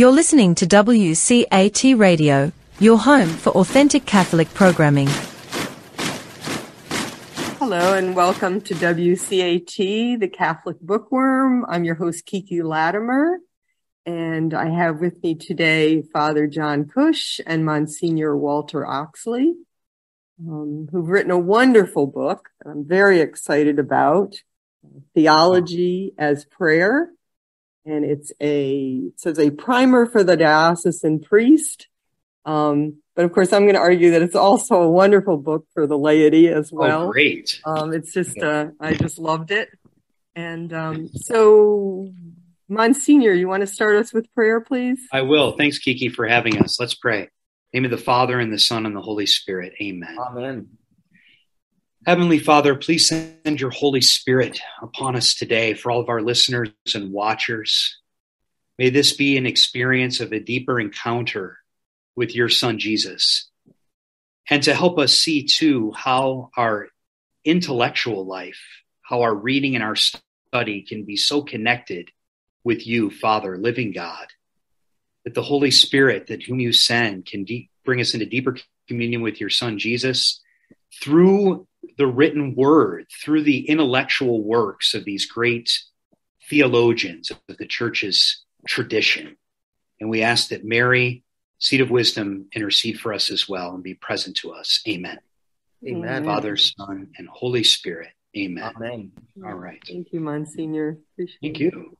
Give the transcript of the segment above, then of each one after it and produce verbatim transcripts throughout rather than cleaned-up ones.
You're listening to W C A T Radio, your home for authentic Catholic programming. Hello and welcome to W C A T, the Catholic Bookworm. I'm your host, Kiki Latimer, and I have with me today Father John Cush and Monsignor Walter Oxley, um, who've written a wonderful book that I'm very excited about, Theology as Prayer. And it's a, it says a primer for the diocesan priest. Um, but of course, I'm going to argue that it's also a wonderful book for the laity as well. Oh, great. Um, it's just, uh, I just loved it. And um, so, Monsignor, you want to start us with prayer, please? I will. Thanks, Kiki, for having us. Let's pray. In the name of the Father, and the Son, and the Holy Spirit. Amen. Amen. Heavenly Father, please send your Holy Spirit upon us today for all of our listeners and watchers. May this be an experience of a deeper encounter with your Son, Jesus, and to help us see, too, how our intellectual life, how our reading and our study can be so connected with you, Father, living God, that the Holy Spirit, that whom you send, can de- bring us into deeper communion with your Son, Jesus, through the written word, through the intellectual works of these great theologians of the church's tradition. And we ask that Mary, seat of wisdom, intercede for us as well and be present to us. Amen. Amen. Father, Son, and Holy Spirit. Amen. Amen. All right. Thank you, Monsignor. Appreciate Thank you.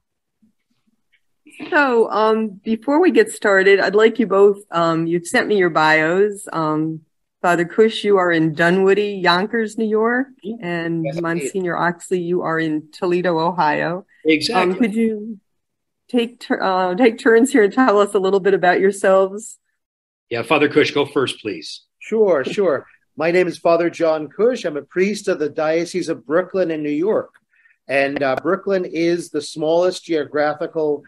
It. So um, before we get started, I'd like you both, um, you've sent me your bios. Um, Father Cush, you are in Dunwoodie, Yonkers, New York, and yes, Monsignor Oxley, you are in Toledo, Ohio. Exactly. Um, could you take uh, take turns here and tell us a little bit about yourselves? Yeah, Father Cush, go first, please. Sure, sure. My name is Father John Cush. I'm a priest of the Diocese of Brooklyn in New York, and uh, Brooklyn is the smallest geographical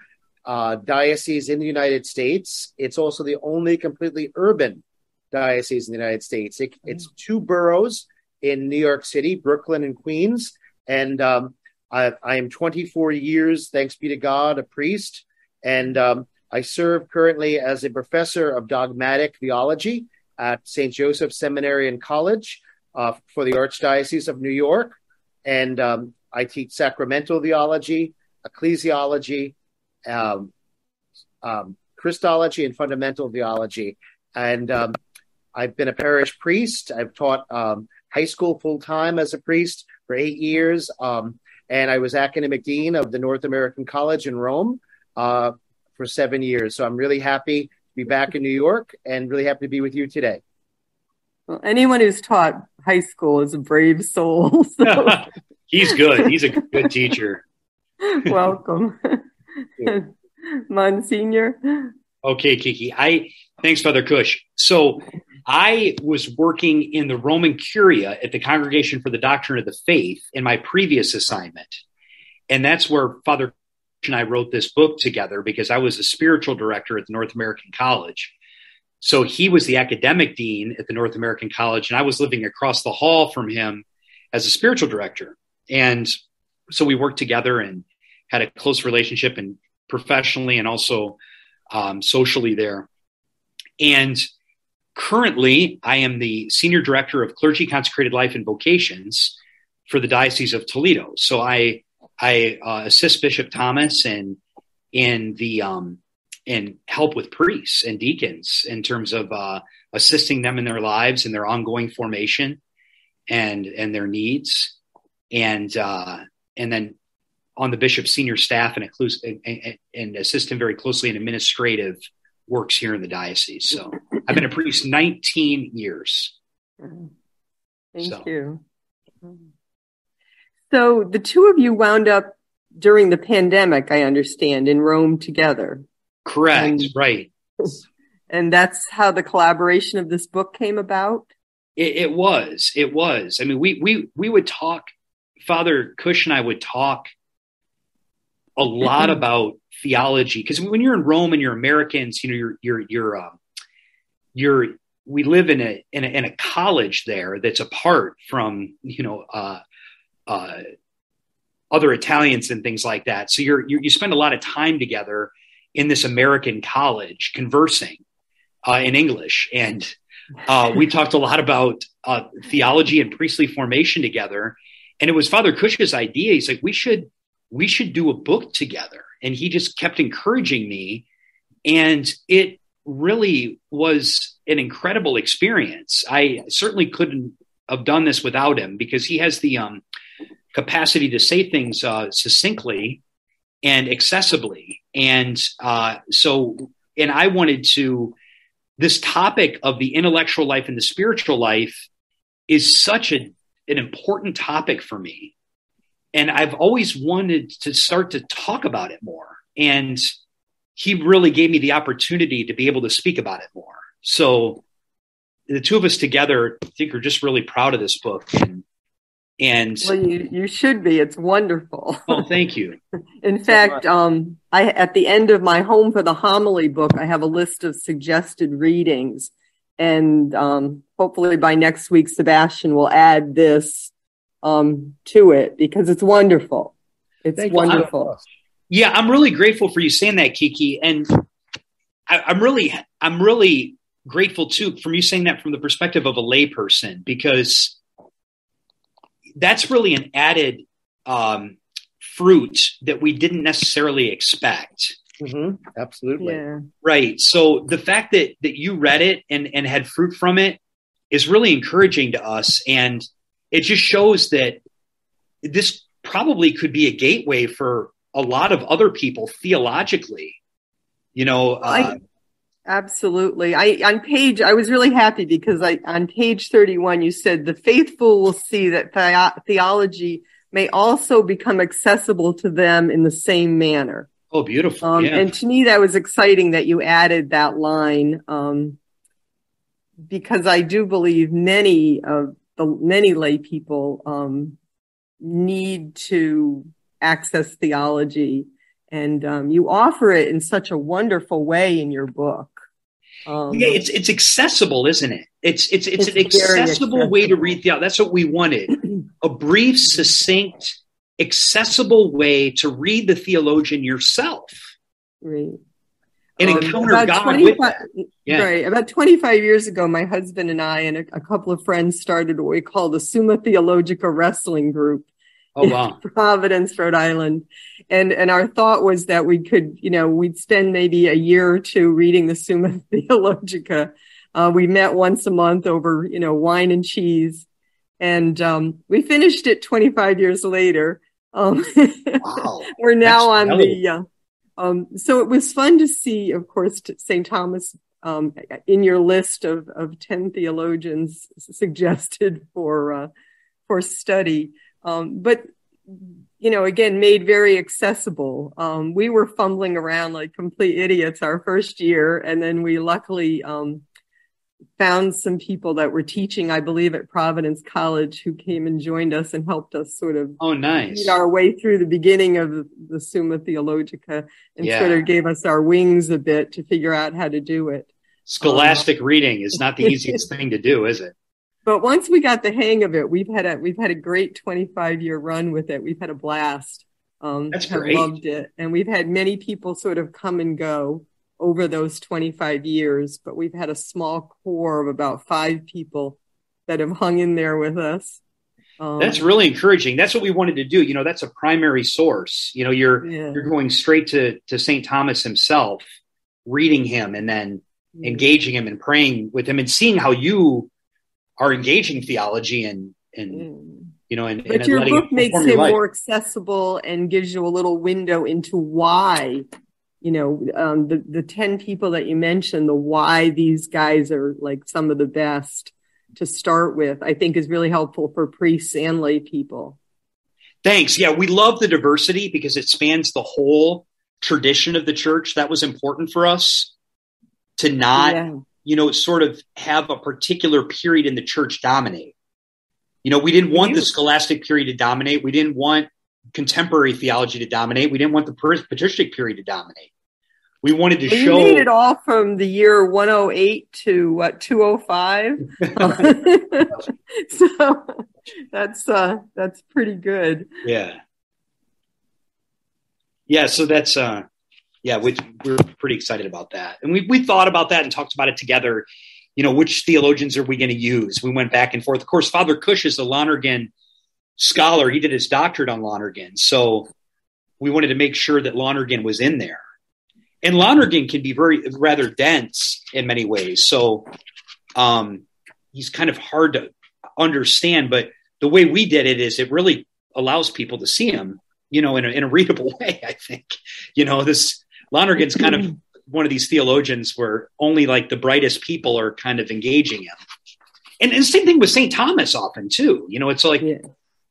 uh, diocese in the United States. It's also the only completely urban diocese in the United States. It, it's two boroughs in New York City, Brooklyn and Queens. And um, I, I am twenty-four years, thanks be to God, a priest. And um, I serve currently as a professor of dogmatic theology at Saint Joseph Seminary and College uh, for the Archdiocese of New York. And um, I teach sacramental theology, ecclesiology, um, um, Christology, and fundamental theology. And um, I've been a parish priest. I've taught um, high school full-time as a priest for eight years. Um, and I was academic dean of the North American College in Rome uh, for seven years. So I'm really happy to be back in New York and really happy to be with you today. Well, anyone who's taught high school is a brave soul. So. He's good. He's a good teacher. Welcome. Monsignor. Okay, Kiki. I thanks, Father Cush. So I was working in the Roman Curia at the Congregation for the Doctrine of the Faith in my previous assignment. And that's where Father Cush and I wrote this book together because I was the spiritual director at the North American College. So he was the academic dean at the North American College, and I was living across the hall from him as a spiritual director. And so we worked together and had a close relationship and professionally and also Um, socially there. And currently, I am the Senior Director of Clergy, Consecrated Life, and Vocations for the Diocese of Toledo. So I I uh, assist Bishop Thomas and in the um, and help with priests and deacons in terms of uh, assisting them in their lives and their ongoing formation and and their needs. And uh, and then on the bishop's senior staff and, occlus- and, and assist him very closely in administrative works here in the diocese. So I've been a priest nineteen years. Thank so. you. So the two of you wound up during the pandemic, I understand, in Rome together. Correct. And, right. And that's how the collaboration of this book came about? It, it was. It was. I mean, we, we, we would talk, Father Cush and I would talk a lot about theology, because when you're in Rome and you're Americans, you know, you're, you're, you're, uh, you're, we live in a, in a, in a college there that's apart from, you know, uh, uh, other Italians and things like that. So you're, you you spend a lot of time together in this American college conversing uh, in English. And uh, we talked a lot about uh, theology and priestly formation together. And it was Father Cush's idea. He's like, we should, we should do a book together. And he just kept encouraging me. And it really was an incredible experience. I certainly couldn't have done this without him, because he has the um, capacity to say things uh, succinctly and accessibly. And uh, so, and I wanted to, this topic of the intellectual life and the spiritual life is such a, an important topic for me. And I've always wanted to start to talk about it more. And he really gave me the opportunity to be able to speak about it more. So the two of us together, I think, are just really proud of this book. And, and well, you, you should be. It's wonderful. Oh, thank you. In so fact, um, I at the end of my Home for the Homily book, I have a list of suggested readings. And um, hopefully by next week, Sebastian will add this um, to it, because it's wonderful. It's thank wonderful. You. Yeah, I'm really grateful for you saying that, Kiki, and I, I'm really, I'm really grateful too from you saying that from the perspective of a layperson, because that's really an added um, fruit that we didn't necessarily expect. Mm-hmm. Absolutely, yeah. Right. So the fact that that you read it and and had fruit from it is really encouraging to us, and it just shows that this probably could be a gateway for a lot of other people theologically, you know. Uh, I, absolutely. I on page, I was really happy because I on page thirty-one, you said the faithful will see that the, theology may also become accessible to them in the same manner. Oh, beautiful. Um, yeah. And to me, that was exciting that you added that line, um, because I do believe many of the many lay people um, need to access theology, and um, you offer it in such a wonderful way in your book. Um, yeah, it's it's accessible, isn't it? It's it's it's, it's an accessible, accessible way to read theology. That's what we wanted: a brief, succinct, accessible way to read the theologian yourself, right? And um, encounter God with it. Yeah. Right. About twenty-five years ago, my husband and I and a, a couple of friends started what we call the Summa Theologica Wrestling Group. Oh, wow. In Providence, Rhode Island. And and our thought was that we could, you know, we'd spend maybe a year or two reading the Summa Theologica. Uh, we met once a month over, you know, wine and cheese. And um, we finished it twenty-five years later. Um, wow. We're now That's on brilliant. the, uh, um, so it was fun to see, of course, Saint Thomas um, in your list of, of ten theologians suggested for uh, for study. Um, but, you know, again, made very accessible. Um, we were fumbling around like complete idiots our first year. And then we luckily um, found some people that were teaching, I believe, at Providence College, who came and joined us and helped us sort of oh, nice. lead our way through the beginning of the, the Summa Theologica, and yeah. sort of gave us our wings a bit to figure out how to do it. Scholastic um, reading is not the easiest thing to do, is it? But once we got the hang of it, we've had a we've had a great twenty-five year run with it. We've had a blast. Um, That's great. Loved it, and we've had many people sort of come and go over those twenty-five years. But we've had a small core of about five people that have hung in there with us. Um, that's really encouraging. That's what we wanted to do. You know, that's a primary source. You know, you're yeah. you're going straight to to Saint Thomas himself, reading him, and then yeah. engaging him and praying with him, and seeing how you are engaging theology and, and mm. you know, and, but and your book makes it more accessible and gives you a little window into why, you know, um, the, the ten people that you mentioned, the why these guys are like some of the best to start with, I think is really helpful for priests and lay people. Thanks. Yeah, we love the diversity because it spans the whole tradition of the church. That was important for us to not... Yeah. you know, sort of have a particular period in the church dominate. You know, we didn't want the scholastic period to dominate. We didn't want contemporary theology to dominate. We didn't want the patristic period to dominate. We wanted to you show... You made it all from the year one oh eight to, what, two oh five? So that's uh, that's pretty good. Yeah. Yeah, so that's... Uh, yeah, which we're pretty excited about that. And we we thought about that and talked about it together. You know, which theologians are we going to use? We went back and forth. Of course, Father Cush is a Lonergan scholar. He did his doctorate on Lonergan. So we wanted to make sure that Lonergan was in there. And Lonergan can be very rather dense in many ways. So um, he's kind of hard to understand. But the way we did it is it really allows people to see him, you know, in a, in a readable way, I think. You know, this Lonergan's kind of one of these theologians where only like the brightest people are kind of engaging him. And the same thing with Saint Thomas often too. You know, it's like, yeah.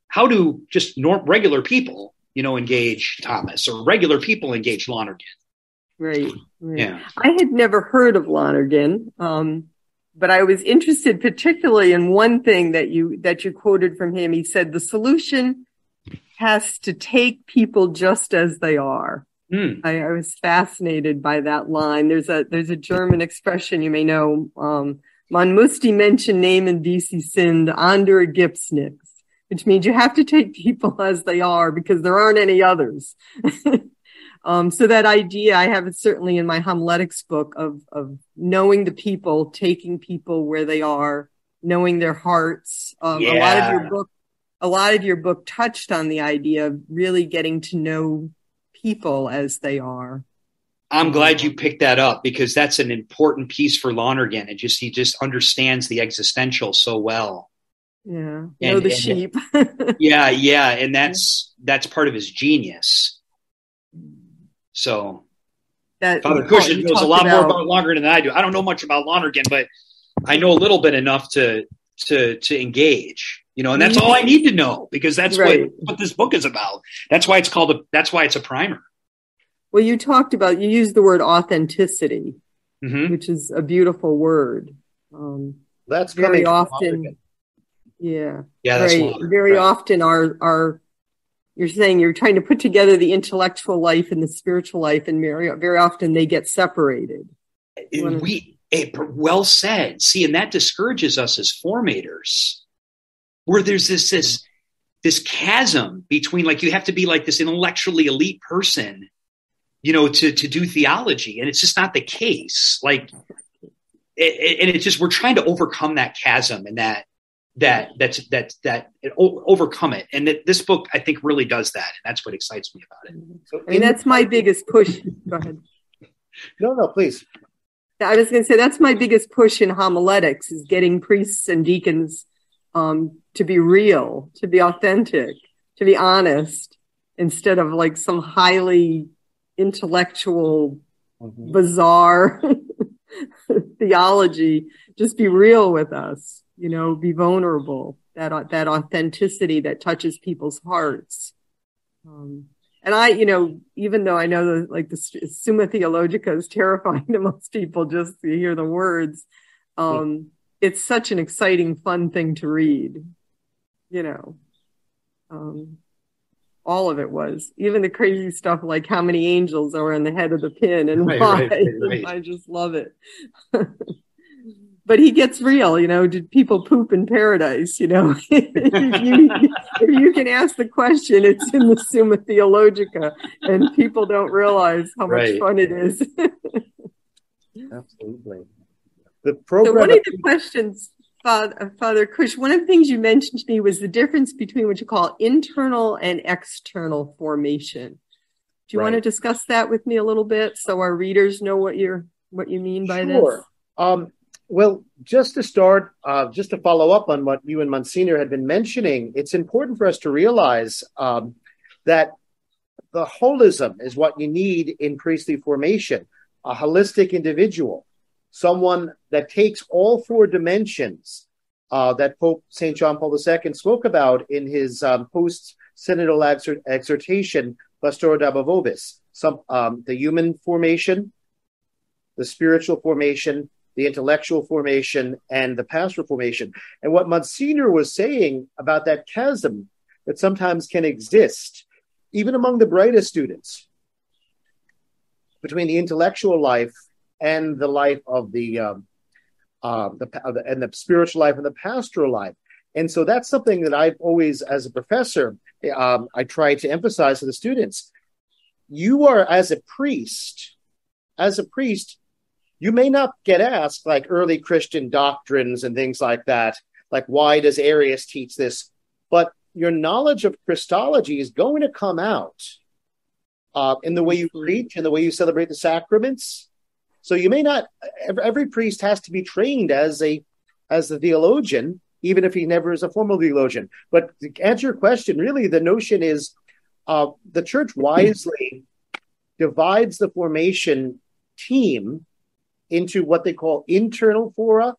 How do just norm, regular people, you know, engage Thomas, or regular people engage Lonergan? Right, right. Yeah. I had never heard of Lonergan, um, but I was interested particularly in one thing that you, that you quoted from him. He said, the solution has to take people just as they are. Mm. I, I was fascinated by that line. There's a there's a German expression you may know. Um, Man muss die Menschen nehmen, wie sie sind, andere gibt's nichts, which means you have to take people as they are because there aren't any others. um, so that idea, I have it certainly in my homiletics book of of knowing the people, taking people where they are, knowing their hearts. Um, yeah. A lot of your book, a lot of your book touched on the idea of really getting to know people as they are. I'm glad you picked that up because that's an important piece for Lonergan. It just, he just understands the existential so well. Yeah. And, know the and, sheep. yeah. Yeah. And that's, that's part of his genius. So that, Father Cush knows a lot about, more about Lonergan than I do. I don't know much about Lonergan, but I know a little bit enough to, to, to engage. You know, and that's all I need to know because that's right. what, what this book is about. That's why it's called a, that's why it's a primer. Well, you talked about, you used the word authenticity, mm-hmm. which is a beautiful word. Um, that's very often. Yeah. Yeah. That's right, very right. often our, our, you're saying you're trying to put together the intellectual life and the spiritual life, and very, very often they get separated. And we, it, well said. See, and that discourages us as formators. Where there's this, this, this chasm between, like, you have to be like this intellectually elite person, you know, to, to do theology. And it's just not the case. Like, and it, it, it's just, we're trying to overcome that chasm and that, that, that's, that, that, that overcome it. And that this book, I think, really does that. And that's what excites me about it. So, I mean, that's my biggest push. Go ahead. No, no, please. I was going to say, that's my biggest push in homiletics is getting priests and deacons Um, to be real, to be authentic, to be honest, instead of like some highly intellectual, mm-hmm. bizarre theology. Just be real with us, you know, be vulnerable, that, that authenticity that touches people's hearts. Um, and I, you know, even though I know the, like the Summa Theologica is terrifying to most people just to hear the words, um, yeah. It's such an exciting, fun thing to read, you know, um, all of it was, even the crazy stuff, like how many angels are on the head of the pin and right, why. Right, right. I just love it. But he gets real, you know, did people poop in paradise? You know, if, you, if you can ask the question, it's in the Summa Theologica and people don't realize how much right. fun it is. Absolutely. The program. So one of the questions, Father, Father Cush, one of the things you mentioned to me was the difference between what you call internal and external formation. Do you right. want to discuss that with me a little bit so our readers know what you're what you mean by sure. this? Um, well, just to start, uh, just to follow up on what you and Monsignor had been mentioning, it's important for us to realize um, that the holism is what you need in priestly formation, a holistic individual. Someone that takes all four dimensions uh, that Pope Saint John Paul the Second spoke about in his um, post-synodal exhort- exhortation, Pastora Daba Vobis, some, um, the human formation, the spiritual formation, the intellectual formation, and the pastoral formation. And what Monsignor was saying about that chasm that sometimes can exist, even among the brightest students, between the intellectual life and the life of the, um, uh, the, uh, the and the spiritual life and the pastoral life. And so that's something that I've always, as a professor, um, I try to emphasize to the students. you are, as a priest, as a priest, you may not get asked like early Christian doctrines and things like that, like why does Arius teach this? But your knowledge of Christology is going to come out uh, in the way you preach and the way you celebrate the sacraments. So you may not, every priest has to be trained as a as a theologian, even if he never is a formal theologian. But to answer your question, really, the notion is uh, the church wisely divides the formation team into what they call internal fora,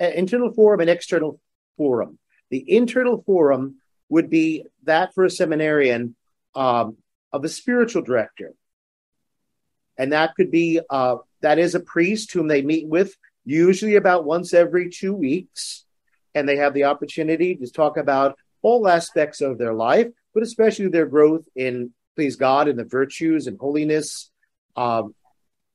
uh, internal forum and external forum. The internal forum would be that for a seminarian um, of a spiritual director. And that could be, uh, that is a priest whom they meet with usually about once every two weeks. And they have the opportunity to talk about all aspects of their life, but especially their growth in, please God, in the virtues and holiness, um,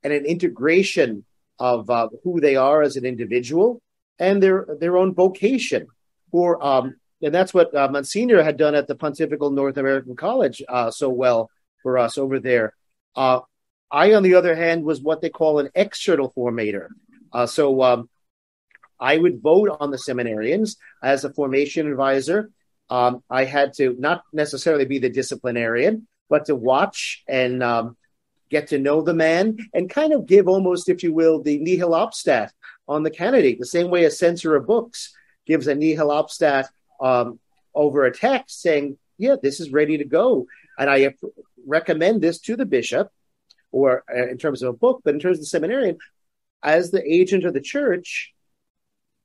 and an integration of uh, who they are as an individual and their, their own vocation. Or, um, and that's what uh, Monsignor had done at the Pontifical North American College uh, so well for us over there. Uh, I, on the other hand, was what they call an external formator. Uh, so um, I would vote on the seminarians as a formation advisor. Um, I had to not necessarily be the disciplinarian, but to watch and um, get to know the man and kind of give almost, if you will, the nihil obstat on the candidate, the same way a censor of books gives a nihil obstat um, over a text saying, yeah, this is ready to go. And I recommend this to the bishop, or uh, in terms of a book, but in terms of the seminarian, as the agent of the church,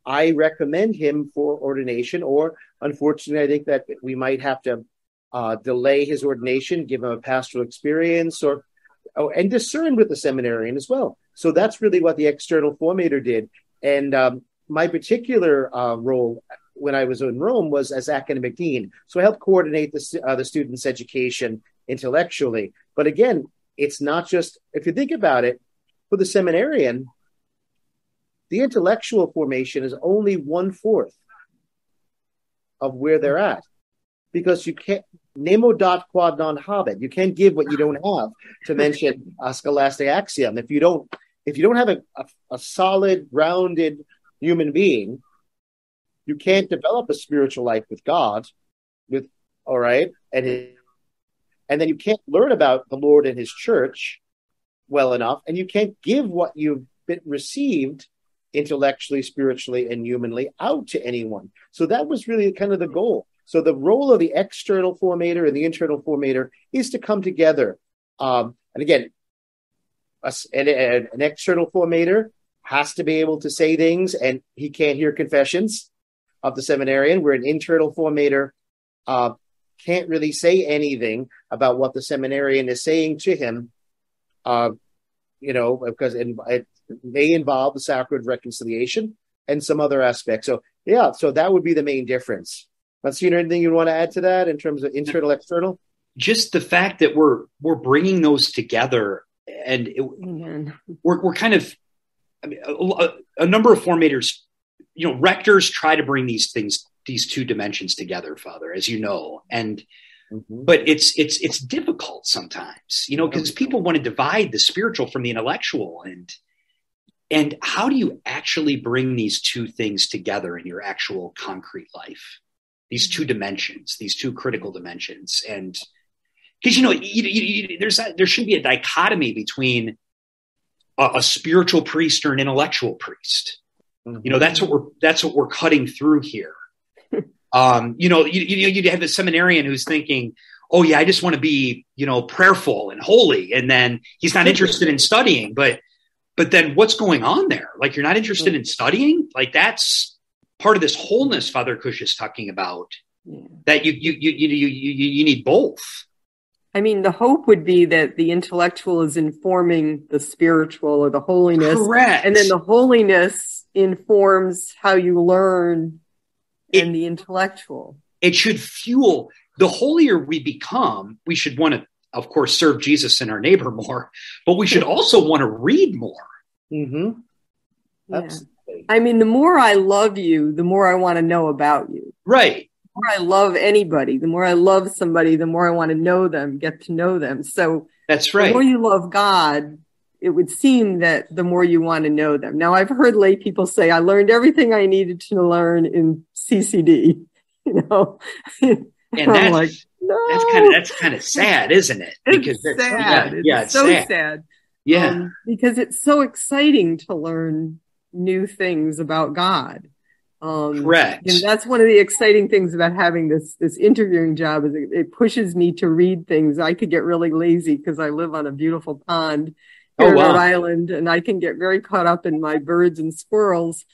I recommend him for ordination, or unfortunately, I think that we might have to uh, delay his ordination, give him a pastoral experience, or oh, and discern with the seminarian as well. So that's really what the external formator did. And um, my particular uh, role when I was in Rome was as academic dean. So I helped coordinate the, uh, the students' education intellectually. But again, it's not just, if you think about it, for the seminarian, the intellectual formation is only one-fourth of where they're at, because you can't, nemo dat quod non habet, you can't give what you don't have, to mention a scholastic axiom. If you don't, if you don't have a, a, a solid, grounded human being, you can't develop a spiritual life with God, with, all right, and his, and then you can't learn about the Lord and his church well enough, and you can't give what you've been received intellectually, spiritually, and humanly out to anyone. So that was really kind of the goal. So the role of the external formator and the internal formator is to come together. Um, and again, a, an, an external formator has to be able to say things, and he can't hear confessions of the seminarian, where an internal formator uh, can't really say anything about what the seminarian is saying to him, uh, you know, because it, it may involve the sacrament of reconciliation and some other aspects. So, yeah, so that would be the main difference. Monsignor, anything you want to add to that in terms of internal, external? Just the fact that we're we're bringing those together, and it, mm-hmm. we're we're kind of, I mean, a, a number of formators, you know, rectors try to bring these things, these two dimensions together, Father, as you know, and mm-hmm. but it's it's it's difficult sometimes, you know, because mm-hmm. people want to divide the spiritual from the intellectual, and and how do you actually bring these two things together in your actual concrete life? These two dimensions, these two critical dimensions, and because you know, you, you, you, there's a, there shouldn't be a dichotomy between a, a spiritual priest or an intellectual priest. Mm-hmm. You know, that's what we're that's what we're cutting through here. Um, you know, you, you you have a seminarian who's thinking, oh, yeah, I just want to be, you know, prayerful and holy. And then he's not interested in studying. But but then what's going on there? Like, you're not interested in studying? Like, that's part of this wholeness Father Cush is talking about, yeah. that you you, you you you you need both. I mean, the hope would be that the intellectual is informing the spiritual or the holiness. Correct. And then the holiness informs how you learn. It, and the intellectual. It should fuel. The holier we become, we should want to, of course, serve Jesus and our neighbor more, but we should also want to read more. Mm-hmm. Yeah. Absolutely. I mean, the more I love you, the more I want to know about you. Right. The more I love anybody, the more I love somebody, the more I want to know them, get to know them. So That's right. The more you love God, it would seem that the more you want to know them. Now, I've heard lay people say, I learned everything I needed to learn in C C D, you know. And that's, like, no. that's kind of that's kind of sad, isn't it? Because it's that's, sad. Yeah, it's, yeah, it's so sad. sad. Yeah. Um, because it's so exciting to learn new things about God. Um, Correct. And that's one of the exciting things about having this, this interviewing job is it, it pushes me to read things. I could get really lazy because I live on a beautiful pond here oh, wow. in Rhode Island, and I can get very caught up in my birds and squirrels.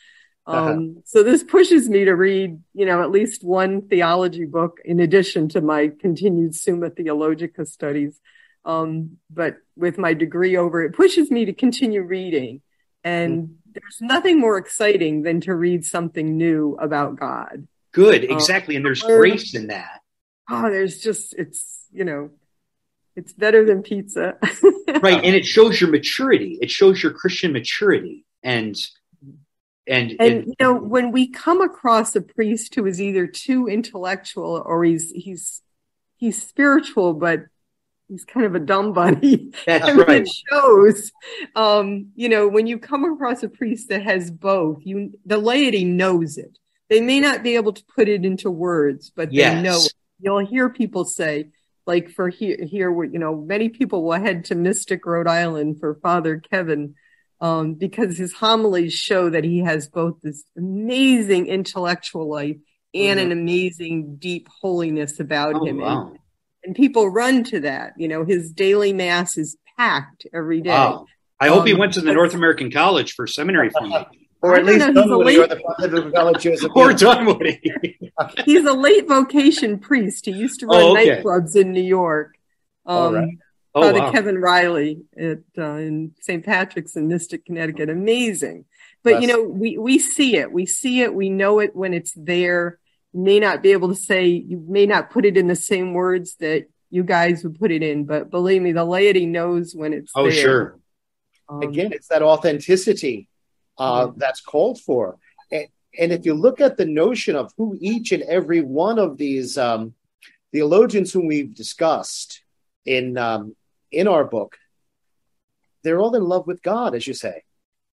Um, uh-huh. So this pushes me to read, you know, at least one theology book in addition to my continued Summa Theologica studies. Um, but with my degree over, it pushes me to continue reading. And mm-hmm. there's nothing more exciting than to read something new about God. Good, exactly. Um, and there's or, grace in that. Oh, there's just, it's, you know, it's better than pizza. Right. And it shows your maturity. It shows your Christian maturity. And, and, and, and you know, when we come across a priest who is either too intellectual or he's, he's, he's spiritual, but he's kind of a dumb bunny. That's I mean, right. It shows, um, you know, when you come across a priest that has both, you the laity knows it. They may not be able to put it into words, but yes. they know it. You'll hear people say, like for here, here, you know, many people will head to Mystic, Rhode Island for Father Kevin um, because his homilies show that he has both this amazing intellectual life and mm-hmm. an amazing deep holiness about oh, him. Wow. And, And people run to that. You know, his daily mass is packed every day. Wow. I hope um, he went to the North American College for seminary formation. Or at least Dunwoodie or the Pontifical College. Or Dunwoodie. He's a late vocation priest. He used to run oh, okay. nightclubs in New York. Um, right. oh, Father wow. Kevin Riley at uh, in Saint Patrick's in Mystic, Connecticut. Amazing. But, yes. you know, we, we see it. We see it. We know it when it's there. May not be able to say, you may not put it in the same words that you guys would put it in, but believe me, the laity knows when it's oh, there. sure. Um, Again, it's that authenticity uh, yeah. that's called for. And, and if you look at the notion of who each and every one of these um, theologians whom we've discussed in, um, in our book, they're all in love with God, as you say.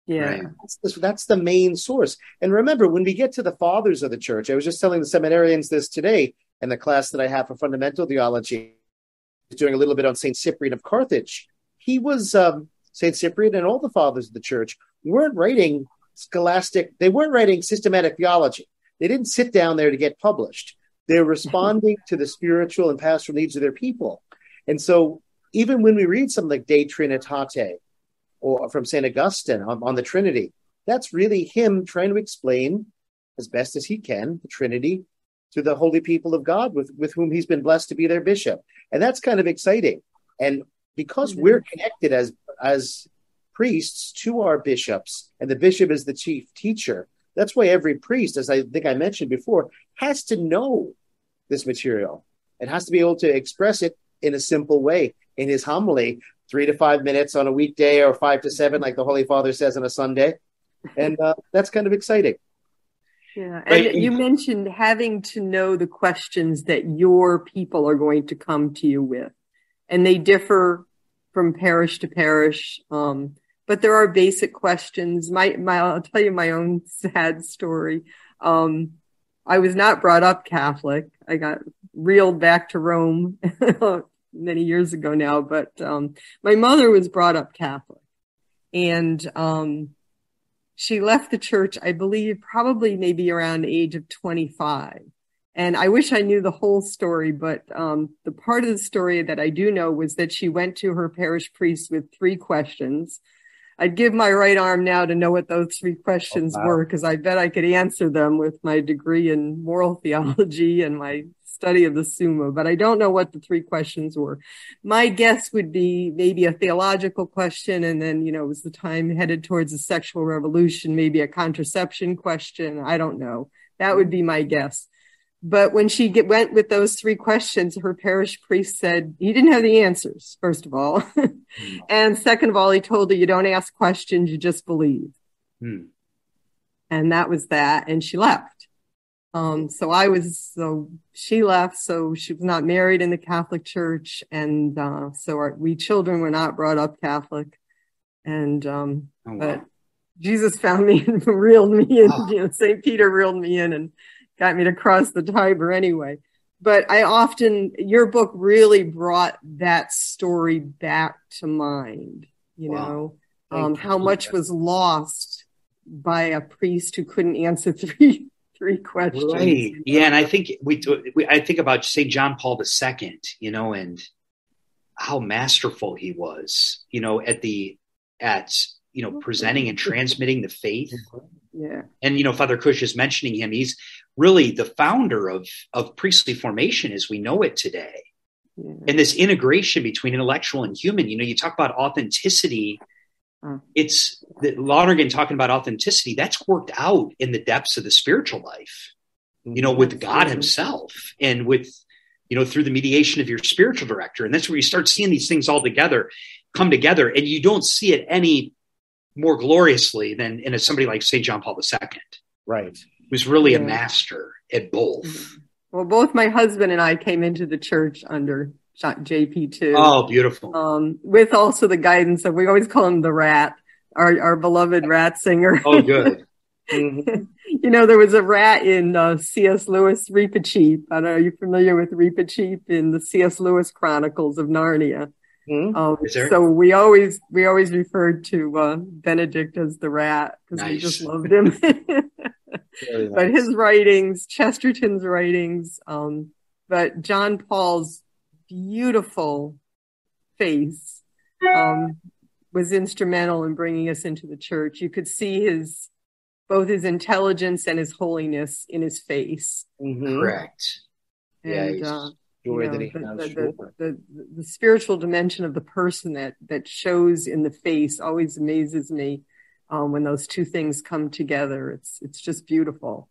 Yeah, right. that's, the, that's the main source. And remember, when we get to the fathers of the church, I was just telling the seminarians this today in the class that I have for fundamental theology, doing a little bit on Saint Cyprian of Carthage. He was, um, Saint Cyprian and all the fathers of the church weren't writing scholastic, they weren't writing systematic theology. They didn't sit down there to get published. They're responding to the spiritual and pastoral needs of their people. And so even when we read something like De Trinitate, or from Saint Augustine on, on the Trinity. That's really him trying to explain as best as he can the Trinity to the holy people of God with, with whom he's been blessed to be their bishop. And that's kind of exciting. And because mm-hmm. we're connected as, as priests to our bishops, and the bishop is the chief teacher, that's why every priest, as I think I mentioned before, has to know this material. It has to be able to express it in a simple way in his homily, three to five minutes on a weekday or five to seven, like the Holy Father says on a Sunday. And uh, that's kind of exciting. Yeah. And right. you mentioned having to know the questions that your people are going to come to you with. And they differ from parish to parish. Um, but there are basic questions. My, my, I'll tell you my own sad story. Um, I was not brought up Catholic. I got reeled back to Rome many years ago now, but um, my mother was brought up Catholic, and um, she left the church, I believe, probably maybe around the age of twenty-five. And I wish I knew the whole story, but um, the part of the story that I do know was that she went to her parish priest with three questions. I'd give my right arm now to know what those three questions oh, wow. were, because I bet I could answer them with my degree in moral theology and my study of the Summa, but I don't know what the three questions were. My guess would be maybe a theological question, and then, you know, it was the time headed towards a sexual revolution, maybe a contraception question. I don't know. That would be my guess. But when she get, went with those three questions, her parish priest said he didn't have the answers, first of all. And second of all, he told her, you don't ask questions, you just believe. Hmm. And that was that. And she left. Um, so I was, so she left, so she was not married in the Catholic Church. And uh, so our, we children were not brought up Catholic. And um, oh, wow. But Jesus found me and reeled me in, oh. you know, Saint Peter reeled me in and got me to cross the Tiber anyway. But I often, your book really brought that story back to mind, you wow. know, um, how much was lost by a priest who couldn't answer three Three questions. Right. Yeah, and I think we, do, we I think about Saint John Paul the Second, you know, and how masterful he was, you know, at the at you know presenting and transmitting the faith. Yeah. And you know, Father Cush is mentioning him. He's really the founder of of priestly formation as we know it today, yeah. and this integration between intellectual and human. You know, you talk about authenticity. It's that Lonergan talking about authenticity that's worked out in the depths of the spiritual life, you know, with God himself and with, you know, through the mediation of your spiritual director. And that's where you start seeing these things all together, come together. And you don't see it any more gloriously than in a, somebody like Saint John Paul the Second. Right. Who's really yeah. a master at both. Well, both my husband and I came into the church under J P two. Oh, beautiful. Um, with also the guidance of, we always call him the rat, our, our beloved Ratzinger. Oh, good. Mm-hmm. You know, there was a rat in uh, C S Lewis, Reepicheep. I don't know, are you familiar with Reepicheep in the C S Lewis Chronicles of Narnia? Mm-hmm. Um, there... So we always, we always referred to uh, Benedict as the rat because nice. We just loved him. Very nice. But his writings, Chesterton's writings, um, but John Paul's beautiful face um, was instrumental in bringing us into the church. You could see his, both his intelligence and his holiness in his face. Mm-hmm. Correct. And, yeah, uh, joy know, that he the, has the, the, the, the, the spiritual dimension of the person that, that shows in the face always amazes me um, when those two things come together. It's, it's just beautiful.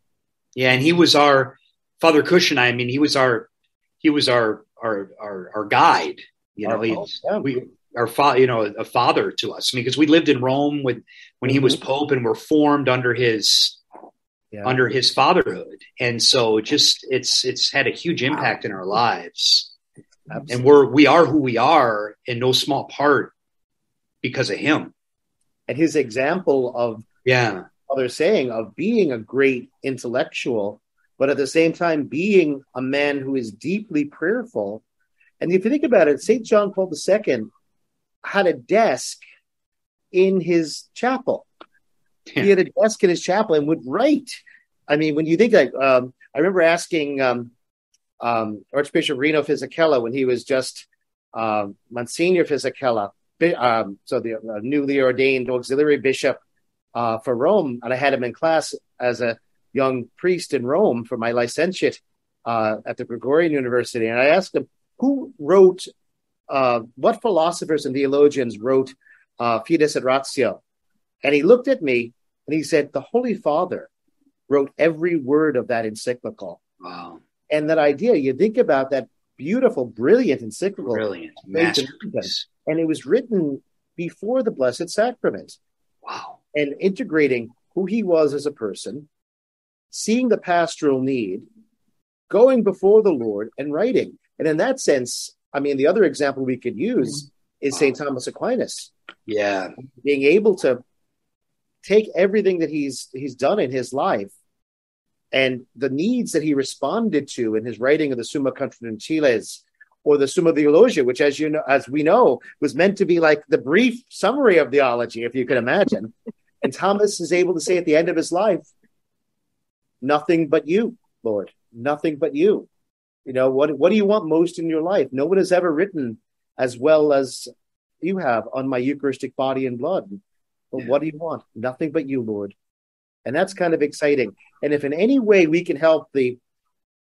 Yeah. And he was our Father Cush and I, I mean, he was our, he was our, Our, our our guide, you know, our, he's, yeah. we our father, you know, a father to us. I mean, because we lived in Rome when when mm-hmm. he was Pope, and were formed under his yeah. under his fatherhood, and so just it's it's had a huge impact wow. in our lives. Absolutely. And we're we are who we are in no small part because of him, and his example of yeah, other saying of being a great intellectual. But at the same time, being a man who is deeply prayerful. And if you think about it, Saint John Paul the Second had a desk in his chapel. Yeah. He had a desk in his chapel and would write. I mean, when you think, like, um, I remember asking um, um, Archbishop Reno Fisichella when he was just uh, Monsignor Fisichella, um, so the uh, newly ordained auxiliary bishop uh, for Rome. And I had him in class as a young priest in Rome for my licentiate uh, at the Gregorian University. And I asked him, who wrote, uh, what philosophers and theologians wrote uh, Fides et Ratio? And he looked at me and he said, the Holy Father wrote every word of that encyclical. Wow. And that idea, you think about that beautiful, brilliant encyclical. Brilliant. Masterpiece. And it was written before the Blessed Sacrament. Wow. And integrating who he was as a person, seeing the pastoral need, going before the Lord and writing. And in that sense, I mean, the other example we could use is Saint Thomas Aquinas. Yeah. Being able to take everything that he's he's done in his life and the needs that he responded to in his writing of the Summa Contra Nuntiles or the Summa Theologia, which, as you know, as we know, was meant to be like the brief summary of theology, if you could imagine. And Thomas is able to say at the end of his life, nothing but you, Lord, nothing but you. You know, what what do you want most in your life? No one has ever written as well as you have on my Eucharistic body and blood. But yeah. What do you want? Nothing but you, Lord. And that's kind of exciting. And if in any way we can help the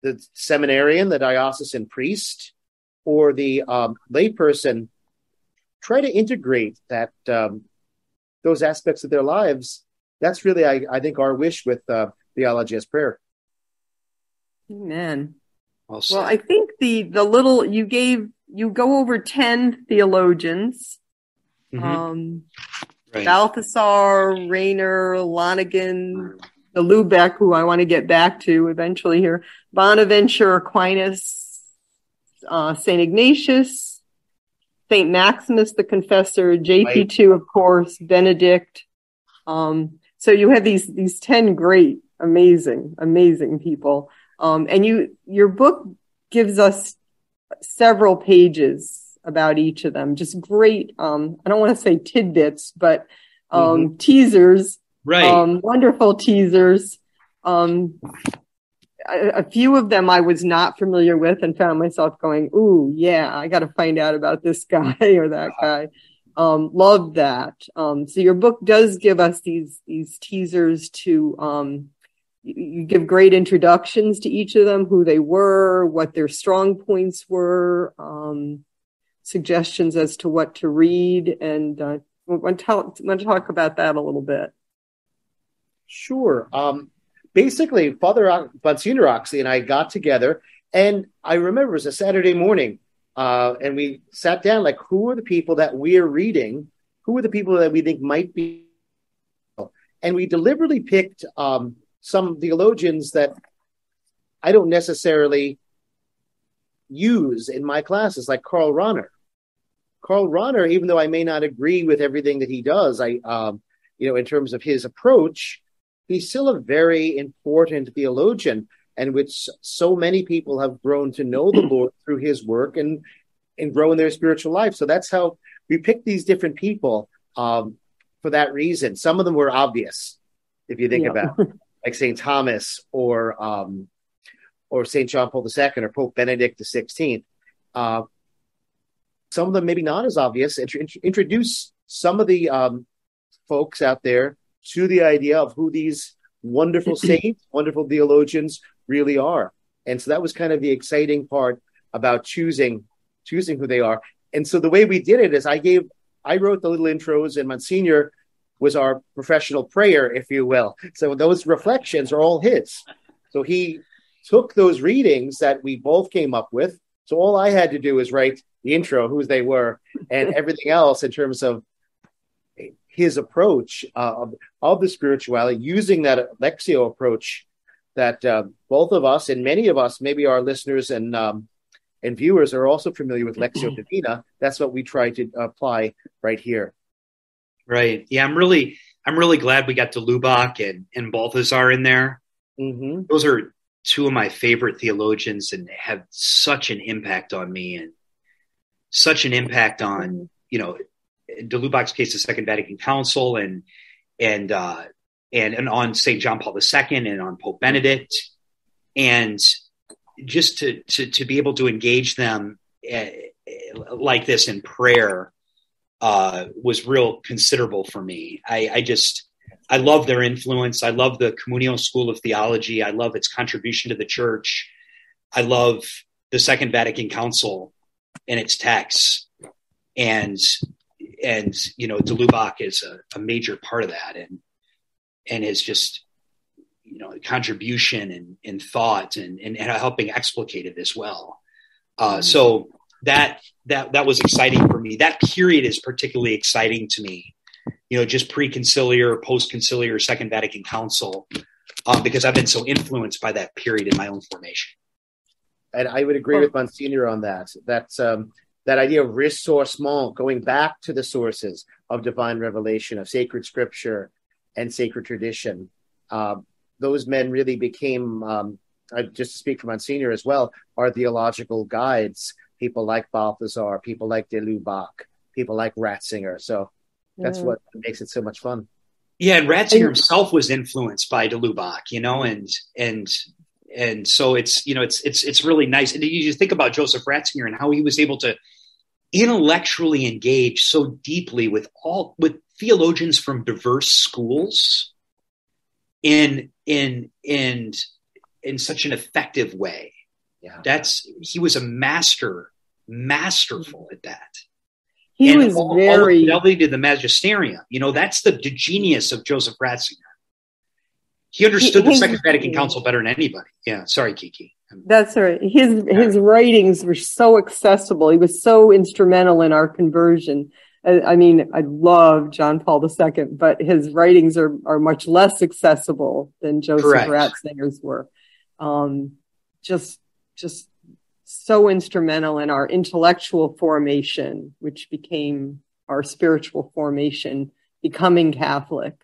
the seminarian, the diocesan priest, or the um, layperson, try to integrate that um, those aspects of their lives, that's really, I, I think, our wish with uh, Theology as Prayer. Amen. Well, well, I think the the little you gave you go over ten theologians, mm-hmm. um, right. Balthasar, Rahner, Lonergan, de Lubac, who I want to get back to eventually here, Bonaventure, Aquinas, uh, Saint Ignatius, Saint Maximus the Confessor, J P two, right. Of course, Benedict. Um, so you have these these ten great, amazing, amazing people. Um, and you your book gives us several pages about each of them, just great, um, I don't want to say tidbits, but um, mm-hmm. teasers. Right. Um, wonderful teasers. Um, a, a few of them I was not familiar with and found myself going, ooh, yeah, I got to find out about this guy or that guy. Um, loved that. Um, so your book does give us these, these teasers to, um, you give great introductions to each of them, who they were, what their strong points were, um, suggestions as to what to read. And uh, I want to talk about that a little bit. Sure. Um, basically, Father Monsignor Oxley and I got together, and I remember it was a Saturday morning, uh, and we sat down like, who are the people that we are reading? Who are the people that we think might be? And we deliberately picked um, some theologians that I don't necessarily use in my classes, like Karl Rahner. Karl Rahner, even though I may not agree with everything that he does, I, um, you know, in terms of his approach, he's still a very important theologian, and which so many people have grown to know the Lord through his work and, and grow in their spiritual life. So that's how we pick these different people um, for that reason. Some of them were obvious, if you think yeah. about it, like Saint Thomas or um, or Saint John Paul the Second or Pope Benedict the Sixteenth. Uh, some of them maybe not as obvious. Int- introduce some of the um, folks out there to the idea of who these wonderful saints, wonderful theologians really are. And so that was kind of the exciting part about choosing choosing who they are. And so the way we did it is I gave, I wrote the little intros, and Monsignor was our professional prayer, if you will. So those reflections are all his. So he took those readings that we both came up with. So all I had to do was write the intro, who they were, and everything else in terms of his approach uh, of, of the spirituality, using that Lexio approach that uh, both of us and many of us, maybe our listeners and um, and viewers are also familiar with Lexio Divina. That's what we try to apply right here. Right. Yeah, I'm really I'm really glad we got de Lubac and, and Balthasar in there. Mm-hmm. Those are two of my favorite theologians and have such an impact on me and such an impact on, you know, de Lubac's case, the Second Vatican Council, and and uh, and and on Saint John Paul the Second, and on Pope Benedict, and just to to, to be able to engage them uh, like this in prayer uh, was real considerable for me. I, I just I love their influence. I love the Communio School of Theology. I love its contribution to the Church. I love the Second Vatican Council and its texts, and. And, you know, de Lubac is a, a major part of that, and and his just, you know, contribution and, and thought and, and, and helping explicate it as well. Uh, so that that that was exciting for me. That period is particularly exciting to me, you know, just pre-conciliar, post-conciliar, Second Vatican Council, um, because I've been so influenced by that period in my own formation. And I would agree oh. with Monsignor on that. That's... Um... That idea of ressourcement, going back to the sources of divine revelation, of sacred scripture and sacred tradition. Uh, those men really became, um, uh, just to speak for Monsignor as well, our theological guides, people like Balthasar, people like de Lubac, people like Ratzinger. So that's yeah. what makes it so much fun. Yeah, and Ratzinger himself was influenced by de Lubac, you know, and and... And so it's, you know, it's, it's, it's really nice. And you just think about Joseph Ratzinger and how he was able to intellectually engage so deeply with all, with theologians from diverse schools in, in, in, in such an effective way. Yeah. That's, he was a master, masterful at that. He and was all, very. All the fidelity to the magisterium. You know, that's the, the genius of Joseph Ratzinger. He understood he, the Second Vatican Council better than anybody. Yeah, sorry, Kiki. That's all right. His yeah. his writings were so accessible. He was so instrumental in our conversion. I mean, I love John Paul the Second, but his writings are, are much less accessible than Joseph Correct. Ratzinger's were. Um, just, just so instrumental in our intellectual formation, which became our spiritual formation, becoming Catholic.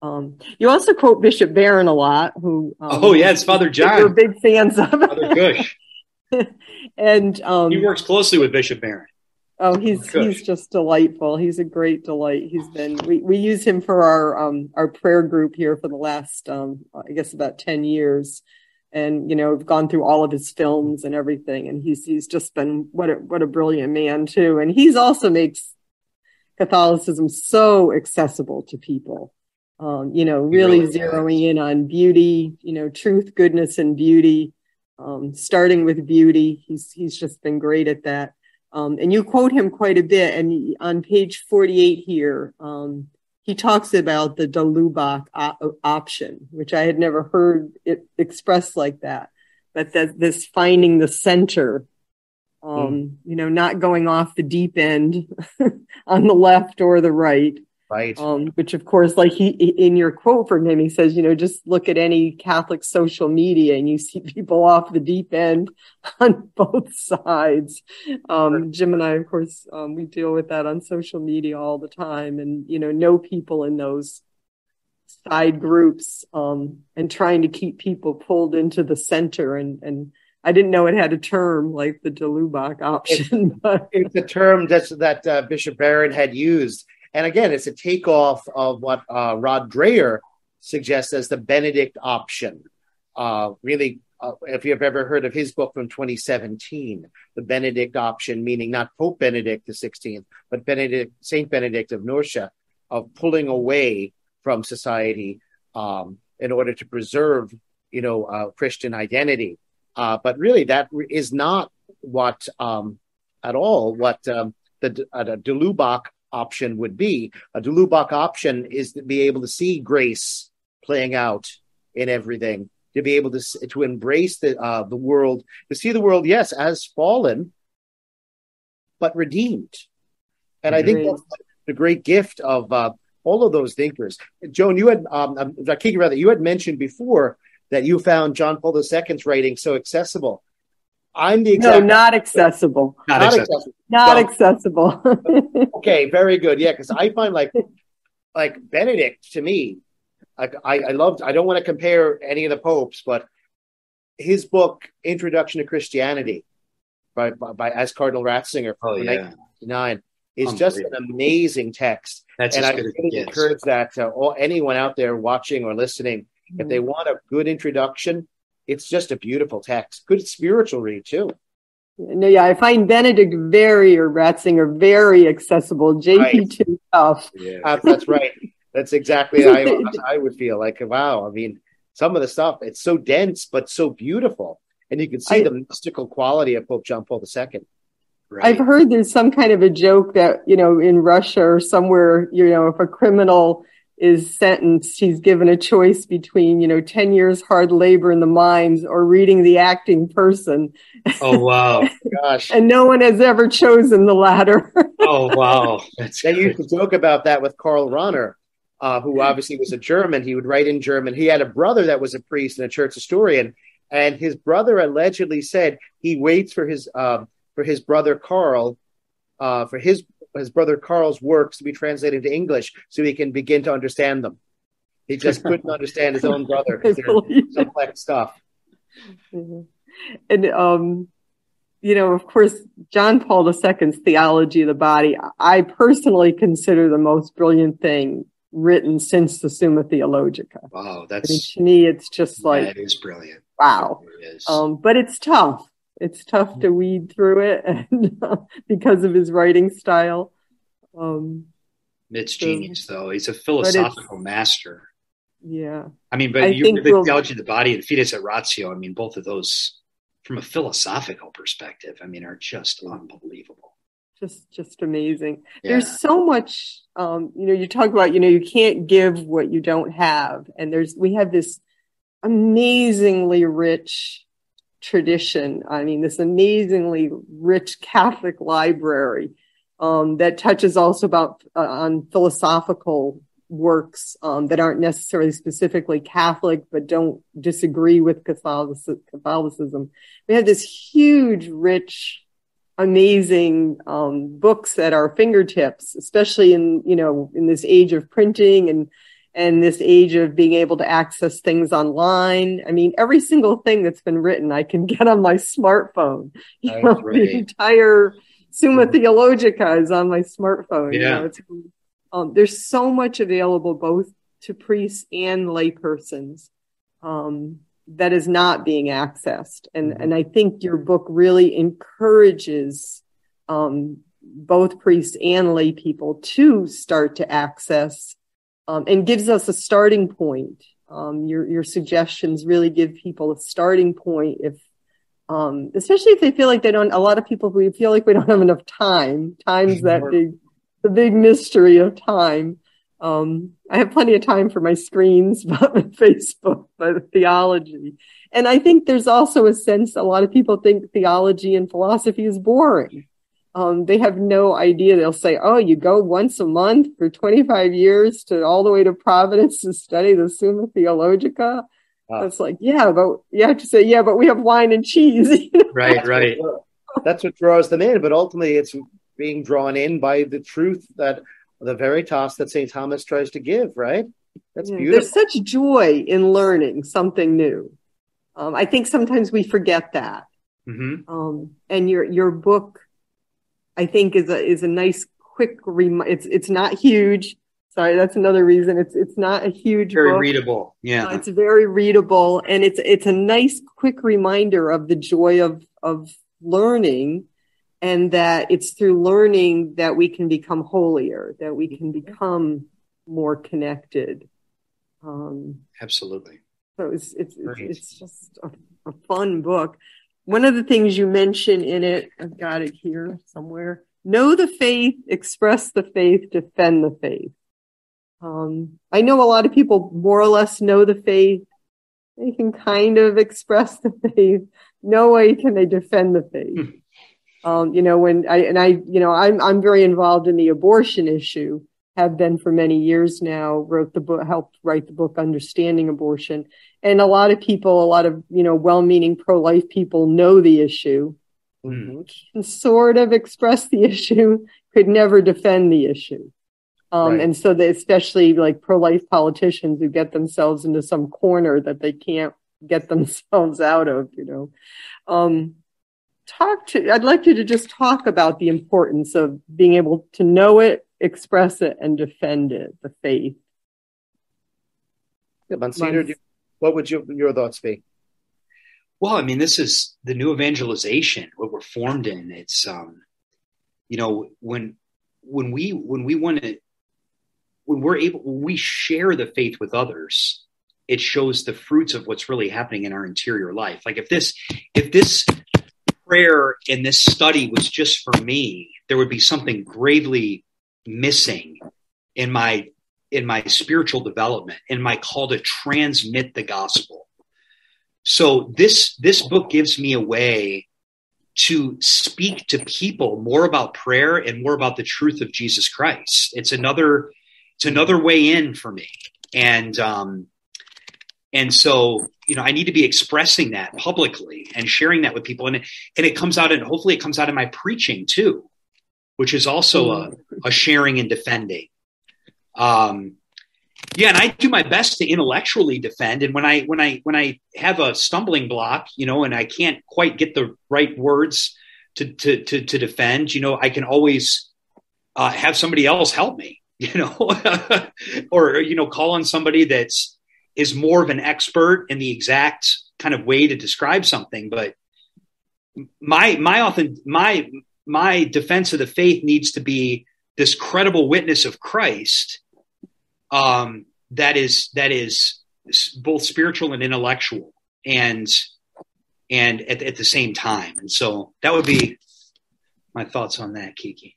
Um, you also quote Bishop Barron a lot, who um, oh yeah, it's Father John. We're big fans of Father Cush, and um, he works closely with Bishop Barron. Oh, he's he's just delightful. He's a great delight. He's been we, we use him for our um our prayer group here for the last um I guess about ten years, and you know we've gone through all of his films and everything, and he's he's just been what a, what a brilliant man too, and he's also makes Catholicism so accessible to people. Um, you know, really, really zeroing does. in on beauty, you know, truth, goodness, and beauty, um, starting with beauty. He's he's just been great at that. Um, and you quote him quite a bit. And on page forty-eight here, um, he talks about the de Lubac option, which I had never heard it expressed like that. But that this finding the center, um, mm. you know, not going off the deep end on the left or the right. Right. Um, which, of course, like he in your quote from him, he says, you know, just look at any Catholic social media and you see people off the deep end on both sides. Um, Jim and I, of course, um, we deal with that on social media all the time and, you know, know people in those side groups um, and trying to keep people pulled into the center. And, and I didn't know it had a term like the de Lubac option. It's, but it's a term that's, that uh, Bishop Barron had used. And again, it's a takeoff of what uh, Rod Dreher suggests as the Benedict option. Uh, really, uh, if you've ever heard of his book from twenty seventeen, the Benedict option, meaning not Pope Benedict the sixteenth, but Benedict, Saint Benedict of Nursia, of pulling away from society um, in order to preserve, you know, uh, Christian identity. Uh, but really, that is not what um, at all what um, the, uh, the de Lubac option would be. A de Lubac option is to be able to see grace playing out in everything, to be able to to embrace the uh, the world, to see the world, yes, as fallen, but redeemed. And mm-hmm. I think that's the great gift of uh, all of those thinkers. Joan, you had, um, Kiki rather, you had mentioned before that you found John Paul the Second's writing so accessible. I'm the exact no, not accessible. Not, not accessible. Not so, accessible. Okay, very good. Yeah, because I find like, like Benedict to me, like I, I loved. I don't want to compare any of the popes, but his book Introduction to Christianity, by by, by as Cardinal Ratzinger from oh, yeah. nineteen ninety-nine, is just an amazing text. That's and I really encourage that to all, anyone out there watching or listening, mm-hmm. if they want a good introduction. It's just a beautiful text. Good spiritual read, too. No, yeah, I find Benedict very, or Ratzinger, very accessible. J P right. too tough. Yeah. uh, that's right. That's exactly how I, I would feel. Like, wow, I mean, some of the stuff, it's so dense, but so beautiful. And you can see I, the mystical quality of Pope John Paul the Second. Right. I've heard there's some kind of a joke that, you know, in Russia or somewhere, you know, if a criminal is sentenced, he's given a choice between, you know, ten years hard labor in the mines or reading The Acting Person. Oh, wow. Gosh. And no one has ever chosen the latter. Oh, wow. That's they used to joke about that with Karl Rahner, uh, who obviously was a German. He would write in German. He had a brother that was a priest and a church historian. And his brother allegedly said he waits for his uh, for his brother Karl, uh, for his his brother Carl's works to be translated into English so he can begin to understand them. He just couldn't understand his own brother because they're complex stuff. Mm-hmm. And, um, you know, of course, John Paul the Second's Theology of the Body, I personally consider the most brilliant thing written since the Summa Theologica. Wow, that's... I mean, to me, it's just like... That is brilliant. Wow. It is. Um, but it's tough. It's tough to weed through it and, uh, because of his writing style. Um, it's so, genius, though. He's a philosophical master. Yeah. I mean, but I you the we'll, Theology of the Body and Fides et Ratio, I mean, both of those, from a philosophical perspective, I mean, are just unbelievable. Just just amazing. Yeah. There's so much, um, you know, you talk about, you know, you can't give what you don't have. And there's we have this amazingly rich tradition. I mean, this amazingly rich Catholic library um, that touches also about uh, on philosophical works um, that aren't necessarily specifically Catholic, but don't disagree with Catholicism. We have this huge, rich, amazing um, books at our fingertips, especially in, you know, in this age of printing and and this age of being able to access things online. I mean, every single thing that's been written, I can get on my smartphone. You know, right. The entire Summa Theologica is on my smartphone. Yeah. You know, it's, um, there's so much available both to priests and lay persons um, that is not being accessed. And, and I think your book really encourages um, both priests and lay people to start to access Um, and gives us a starting point. Um, your your suggestions really give people a starting point, if, um, especially if they feel like they don't. A lot of people we feel like we don't have enough time. Time's that big, the big mystery of time. Um, I have plenty of time for my screens, but my Facebook, but theology. And I think there's also a sense a lot of people think theology and philosophy is boring. Um, they have no idea. They'll say, oh, you go once a month for twenty-five years to all the way to Providence to study the Summa Theologica. Wow. It's like, yeah, but you have to say, yeah, but we have wine and cheese. Right, right. That's what draws them in. But ultimately, it's being drawn in by the truth, that the veritas that Saint Thomas tries to give, right? That's yeah, beautiful. There's such joy in learning something new. Um, I think sometimes we forget that. Mm-hmm. Um, and your your book, I think, is a is a nice quick rem. It's it's not huge. Sorry, that's another reason. It's it's not a huge. Very book. Readable. Yeah, uh, it's very readable, and it's it's a nice quick reminder of the joy of of learning, and that it's through learning that we can become holier, that we can become more connected. Um, Absolutely. So it's it's it's, it's just a, a fun book. One of the things you mention in it, I've got it here somewhere, know the faith, express the faith, defend the faith. Um, I know a lot of people more or less know the faith. They can kind of express the faith. No way can they defend the faith. um, you know, when I, and I, you know, I'm, I'm very involved in the abortion issue, have been for many years now, wrote the book, helped write the book, Understanding Abortion. And a lot of people, a lot of, you know, well-meaning pro-life people know the issue, mm-hmm. can sort of express the issue, could never defend the issue. Um, right. And so they, especially like pro-life politicians who get themselves into some corner that they can't get themselves out of, you know. Um, talk to, I'd like you to just talk about the importance of being able to know it, express it, and defend it, the faith. Yeah, Monsignor, do you, what would you, your thoughts be? Well, I mean, this is the new evangelization, what we're formed in. It's, um, you know, when when we when we want to, when we're able, when we share the faith with others, it shows the fruits of what's really happening in our interior life. Like if this, if this prayer and this study was just for me, there would be something gravely missing in my in my spiritual development, in my call to transmit the gospel. So this this book gives me a way to speak to people more about prayer and more about the truth of Jesus Christ. It's another it's another way in for me, and um, and so you know I need to be expressing that publicly and sharing that with people, and and it comes out, and hopefully it comes out in my preaching too, which is also a, a sharing and defending. Um, yeah, and I do my best to intellectually defend. And when I when I when I have a stumbling block, you know, and I can't quite get the right words to to to, to defend, you know, I can always uh, have somebody else help me, you know, or you know, call on somebody that's is more of an expert in the exact kind of way to describe something. But my my often my My defense of the faith needs to be this credible witness of Christ um, that is that is both spiritual and intellectual, and and at, at the same time. And so that would be my thoughts on that, Kiki.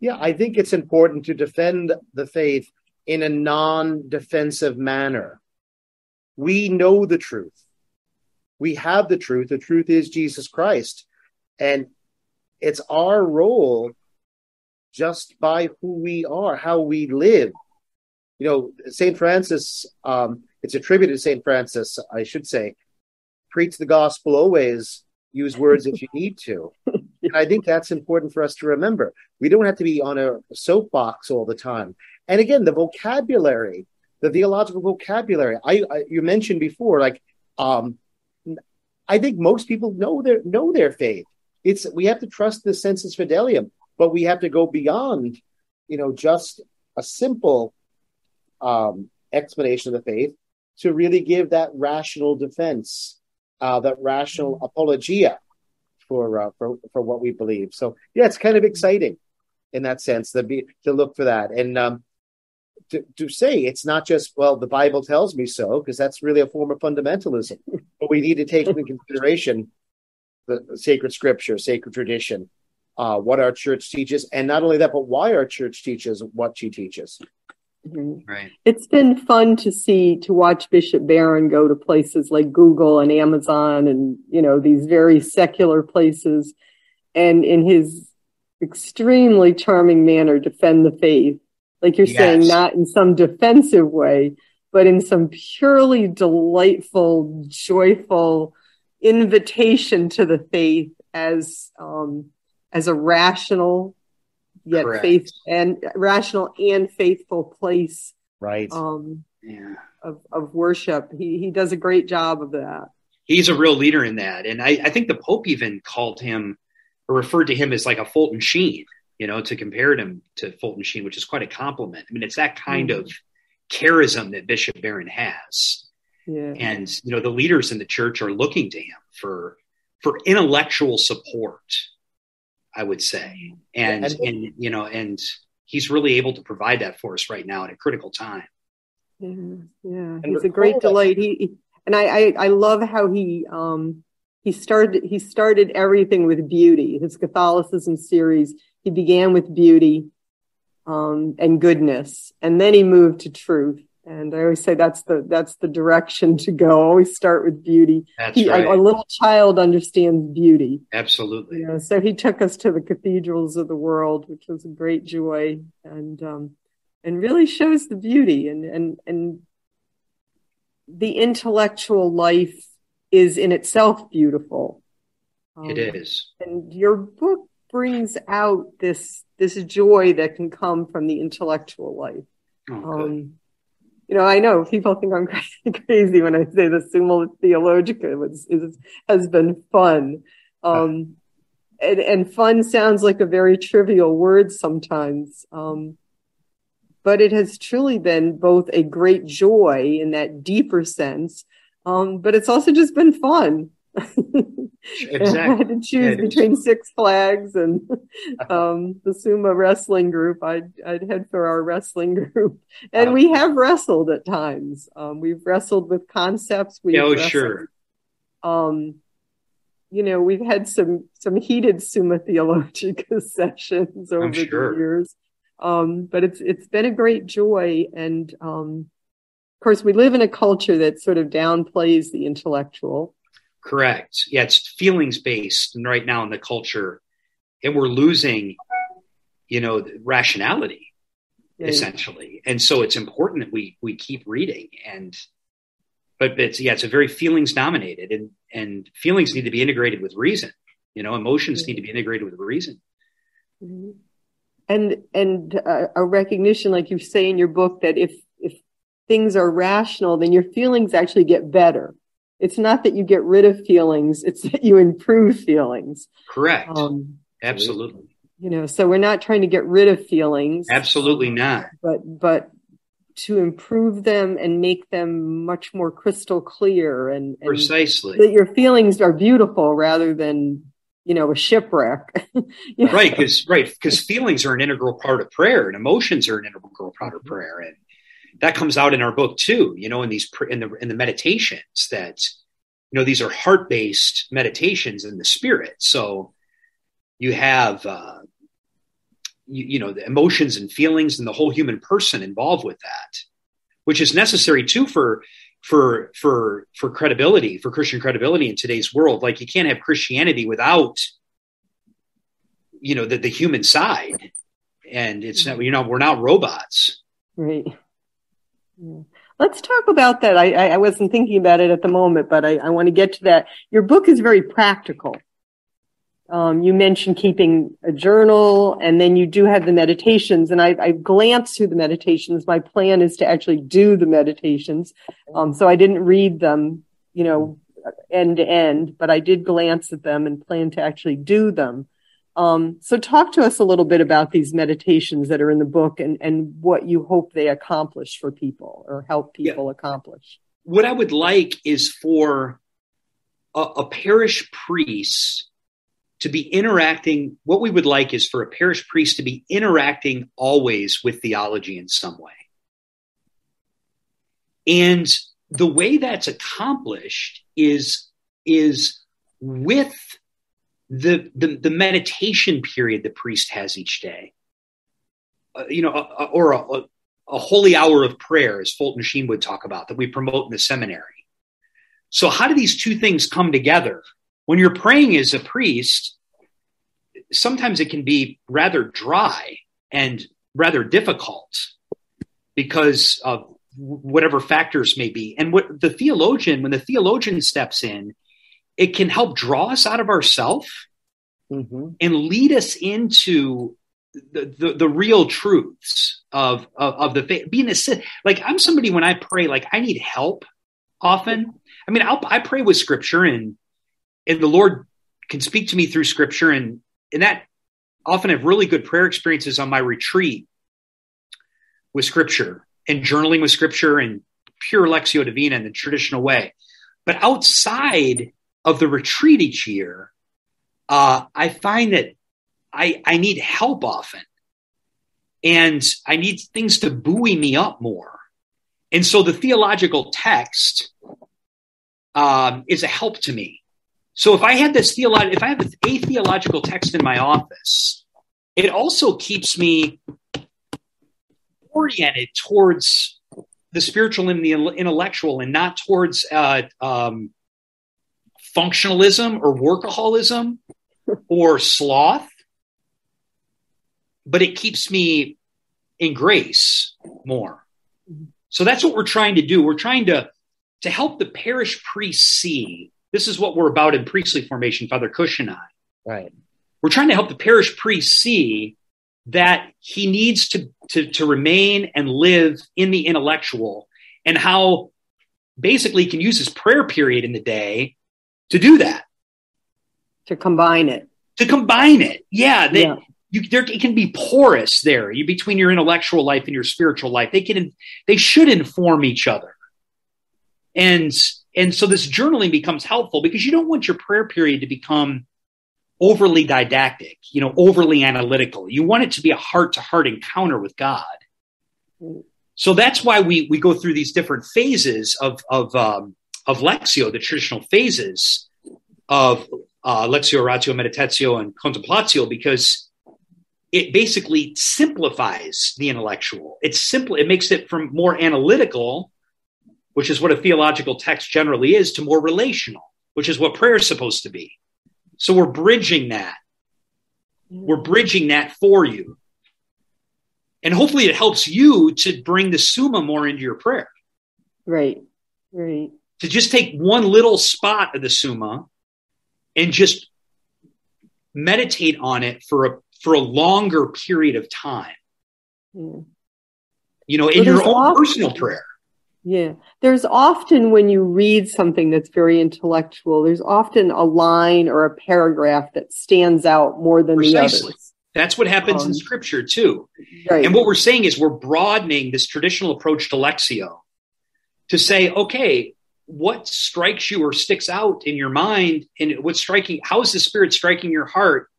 Yeah, I think it's important to defend the faith in a non-defensive manner. We know the truth. We have the truth. The truth is Jesus Christ, and it's our role just by who we are, how we live. You know, Saint Francis, um, it's attributed to Saint Francis, I should say, preach the gospel always, use words if you need to. And I think that's important for us to remember. We don't have to be on a soapbox all the time. And again, the vocabulary, the theological vocabulary. I, I you mentioned before, like um, I think most people know their know their faith. It's we have to trust the sensus fidelium, but we have to go beyond, you know, just a simple um, explanation of the faith to really give that rational defense, uh, that rational apologia for uh, for for what we believe. So yeah, it's kind of exciting in that sense to be to look for that and. Um, To, to say it's not just, well, the Bible tells me so, because that's really a form of fundamentalism. But we need to take into consideration the, the sacred scripture, sacred tradition, uh, what our church teaches, and not only that, but why our church teaches what she teaches. Mm-hmm. Right. It's been fun to see, to watch Bishop Barron go to places like Google and Amazon and, you know, these very secular places, and in his extremely charming manner defend the faith. Like you're yes. saying, not in some defensive way, but in some purely delightful, joyful invitation to the faith as um, as a rational, yet Correct. faith and rational and faithful place, right? Um, yeah. of of worship. He he does a great job of that. He's a real leader in that, and I, I think the Pope even called him or referred to him as like a Fulton Sheen. You know, to compare him to Fulton Sheen, which is quite a compliment. I mean, it's that kind mm-hmm. of charism that Bishop Barron has. Yeah. And, you know, the leaders in the church are looking to him for for intellectual support, I would say. And, yeah, and, and you know, and he's really able to provide that for us right now at a critical time. Yeah, yeah. He's a great delight. He And I, I, I love how he... Um, He started he started everything with beauty. His Catholicism series, he began with beauty um, and goodness, and then he moved to truth. And I always say that's the that's the direction to go. Always start with beauty. That's he, right. A, a little child understands beauty. Absolutely. You know, so he took us to the cathedrals of the world, which was a great joy, and um, and really shows the beauty and and and the intellectual life is in itself beautiful. Um, it is. And your book brings out this this joy that can come from the intellectual life. Oh, um, you know, I know people think I'm crazy, crazy when I say the Summa Theologica was, is, has been fun. Um, oh. and, and fun sounds like a very trivial word sometimes. Um, but it has truly been both a great joy in that deeper sense, Um, but it's also just been fun. Exactly. I had to choose between Six Flags and um, the Summa Wrestling Group. I'd, I'd head for our wrestling group. And um, we have wrestled at times. Um, we've wrestled with concepts. We've oh, wrestled, sure. Um, you know, we've had some, some heated Summa Theologica sessions over sure. the years. Um, but it's it's been a great joy. And um of course, we live in a culture that sort of downplays the intellectual. Correct. Yeah, it's feelings-based right now in the culture. And we're losing, you know, rationality, yeah. essentially. And so it's important that we we keep reading. And But it's, yeah, it's a very feelings-dominated. And, and feelings need to be integrated with reason. You know, emotions yeah. need to be integrated with reason. Mm-hmm. And, and uh, a recognition, like you say in your book, that if things are rational, then your feelings actually get better. It's not that you get rid of feelings, it's that you improve feelings. Correct. Um, Absolutely. You know, so we're not trying to get rid of feelings. Absolutely not. But but to improve them and make them much more crystal clear and, and precisely that your feelings are beautiful rather than, you know, a shipwreck. yeah. Right, because right, because feelings are an integral part of prayer, and emotions are an integral part of prayer. And that comes out in our book too, you know, in these, in the, in the meditations that, you know, these are heart-based meditations in the spirit. So you have, uh, you, you know, the emotions and feelings and the whole human person involved with that, which is necessary too for, for, for, for credibility, for Christian credibility in today's world. Like you can't have Christianity without, you know, the, the human side. and it's not, you know, we're not robots. Right. Yeah. Let's talk about that. I, I wasn't thinking about it at the moment, but I, I want to get to that. Your book is very practical. Um, you mentioned keeping a journal, and then you do have the meditations. And I, I glanced through the meditations. My plan is to actually do the meditations. Um, so I didn't read them, you know, end to end, but I did glance at them and plan to actually do them. Um, so talk to us a little bit about these meditations that are in the book, and, and what you hope they accomplish for people, or help people yeah. accomplish. What I would like is for a, a parish priest to be interacting. What we would like is for a parish priest to be interacting always with theology in some way. And the way that's accomplished is, is with the, the, the meditation period the priest has each day, uh, you know, a, a, or a, a holy hour of prayer, as Fulton Sheen would talk about, that we promote in the seminary. So how do these two things come together? When you're praying as a priest, sometimes it can be rather dry and rather difficult because of whatever factors may be. And what the theologian, when the theologian steps in, it can help draw us out of ourselves mm-hmm. and lead us into the, the, the real truths of, of, of the faith. Being a, like, I'm somebody when I pray, like, I need help often. I mean, I'll, I pray with scripture, and And the Lord can speak to me through scripture, and, and that often have really good prayer experiences on my retreat with scripture and journaling with scripture and pure Lectio Divina in the traditional way. But outside of the retreat each year, uh, I find that I, I need help often, and I need things to buoy me up more. And so the theological text um, is a help to me. So if I had this theolog- if I have a theological text in my office, it also keeps me oriented towards the spiritual and the intellectual, and not towards uh, um, functionalism or workaholism or sloth. But it keeps me in grace more. So that's what we're trying to do. We're trying to to help the parish priest see. This is what we're about in Priestly Formation, Father Cush and I. Right. We're trying to help the parish priest see that he needs to, to, to remain and live in the intellectual, and how basically he can use his prayer period in the day to do that. To combine it. To combine it. Yeah. They, yeah. You, there, it can be porous there you, between your intellectual life and your spiritual life. They can, they should inform each other. And And so this journaling becomes helpful, because you don't want your prayer period to become overly didactic, you know, overly analytical. You want it to be a heart-to-heart encounter with God. So that's why we we go through these different phases of of um, of Lectio, the traditional phases of uh, Lectio, Oratio, Meditatio, and Contemplatio, because it basically simplifies the intellectual. It's simple. It makes it from more analytical, which is what a theological text generally is, to more relational, which is what prayer is supposed to be. So we're bridging that. We're bridging that for you. And hopefully it helps you to bring the Summa more into your prayer. Right, right. To just take one little spot of the Summa and just meditate on it for a, for a longer period of time. Yeah. You know, in your own personal prayer. Yeah. There's often, when you read something that's very intellectual, there's often a line or a paragraph that stands out more than Precisely. the others. That's what happens um, in scripture too. Right. And what we're saying is we're broadening this traditional approach to Lectio to say, okay, what strikes you or sticks out in your mind, and what's striking, how is the Spirit striking your heart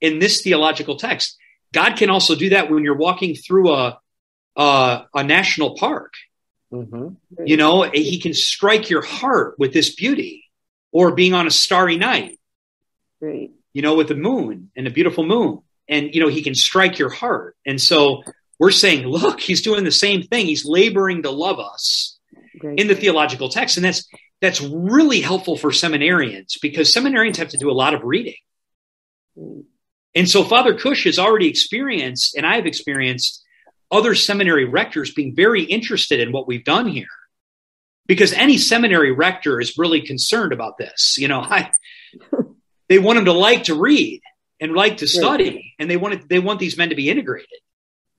in this theological text? God can also do that when you're walking through a, a, a national park. Mm-hmm. You know, he can strike your heart with this beauty, or being on a starry night, right. you know, with the moon and a beautiful moon. And, you know, he can strike your heart. And so we're saying, look, he's doing the same thing. He's laboring to love us Great. in the theological text. And that's that's really helpful for seminarians, because seminarians have to do a lot of reading. And so Father Cush has already experienced, and I've experienced, other seminary rectors being very interested in what we've done here, because any seminary rector is really concerned about this. You know, I, they want them to like to read and like to study, right. and they want it, they want these men to be integrated.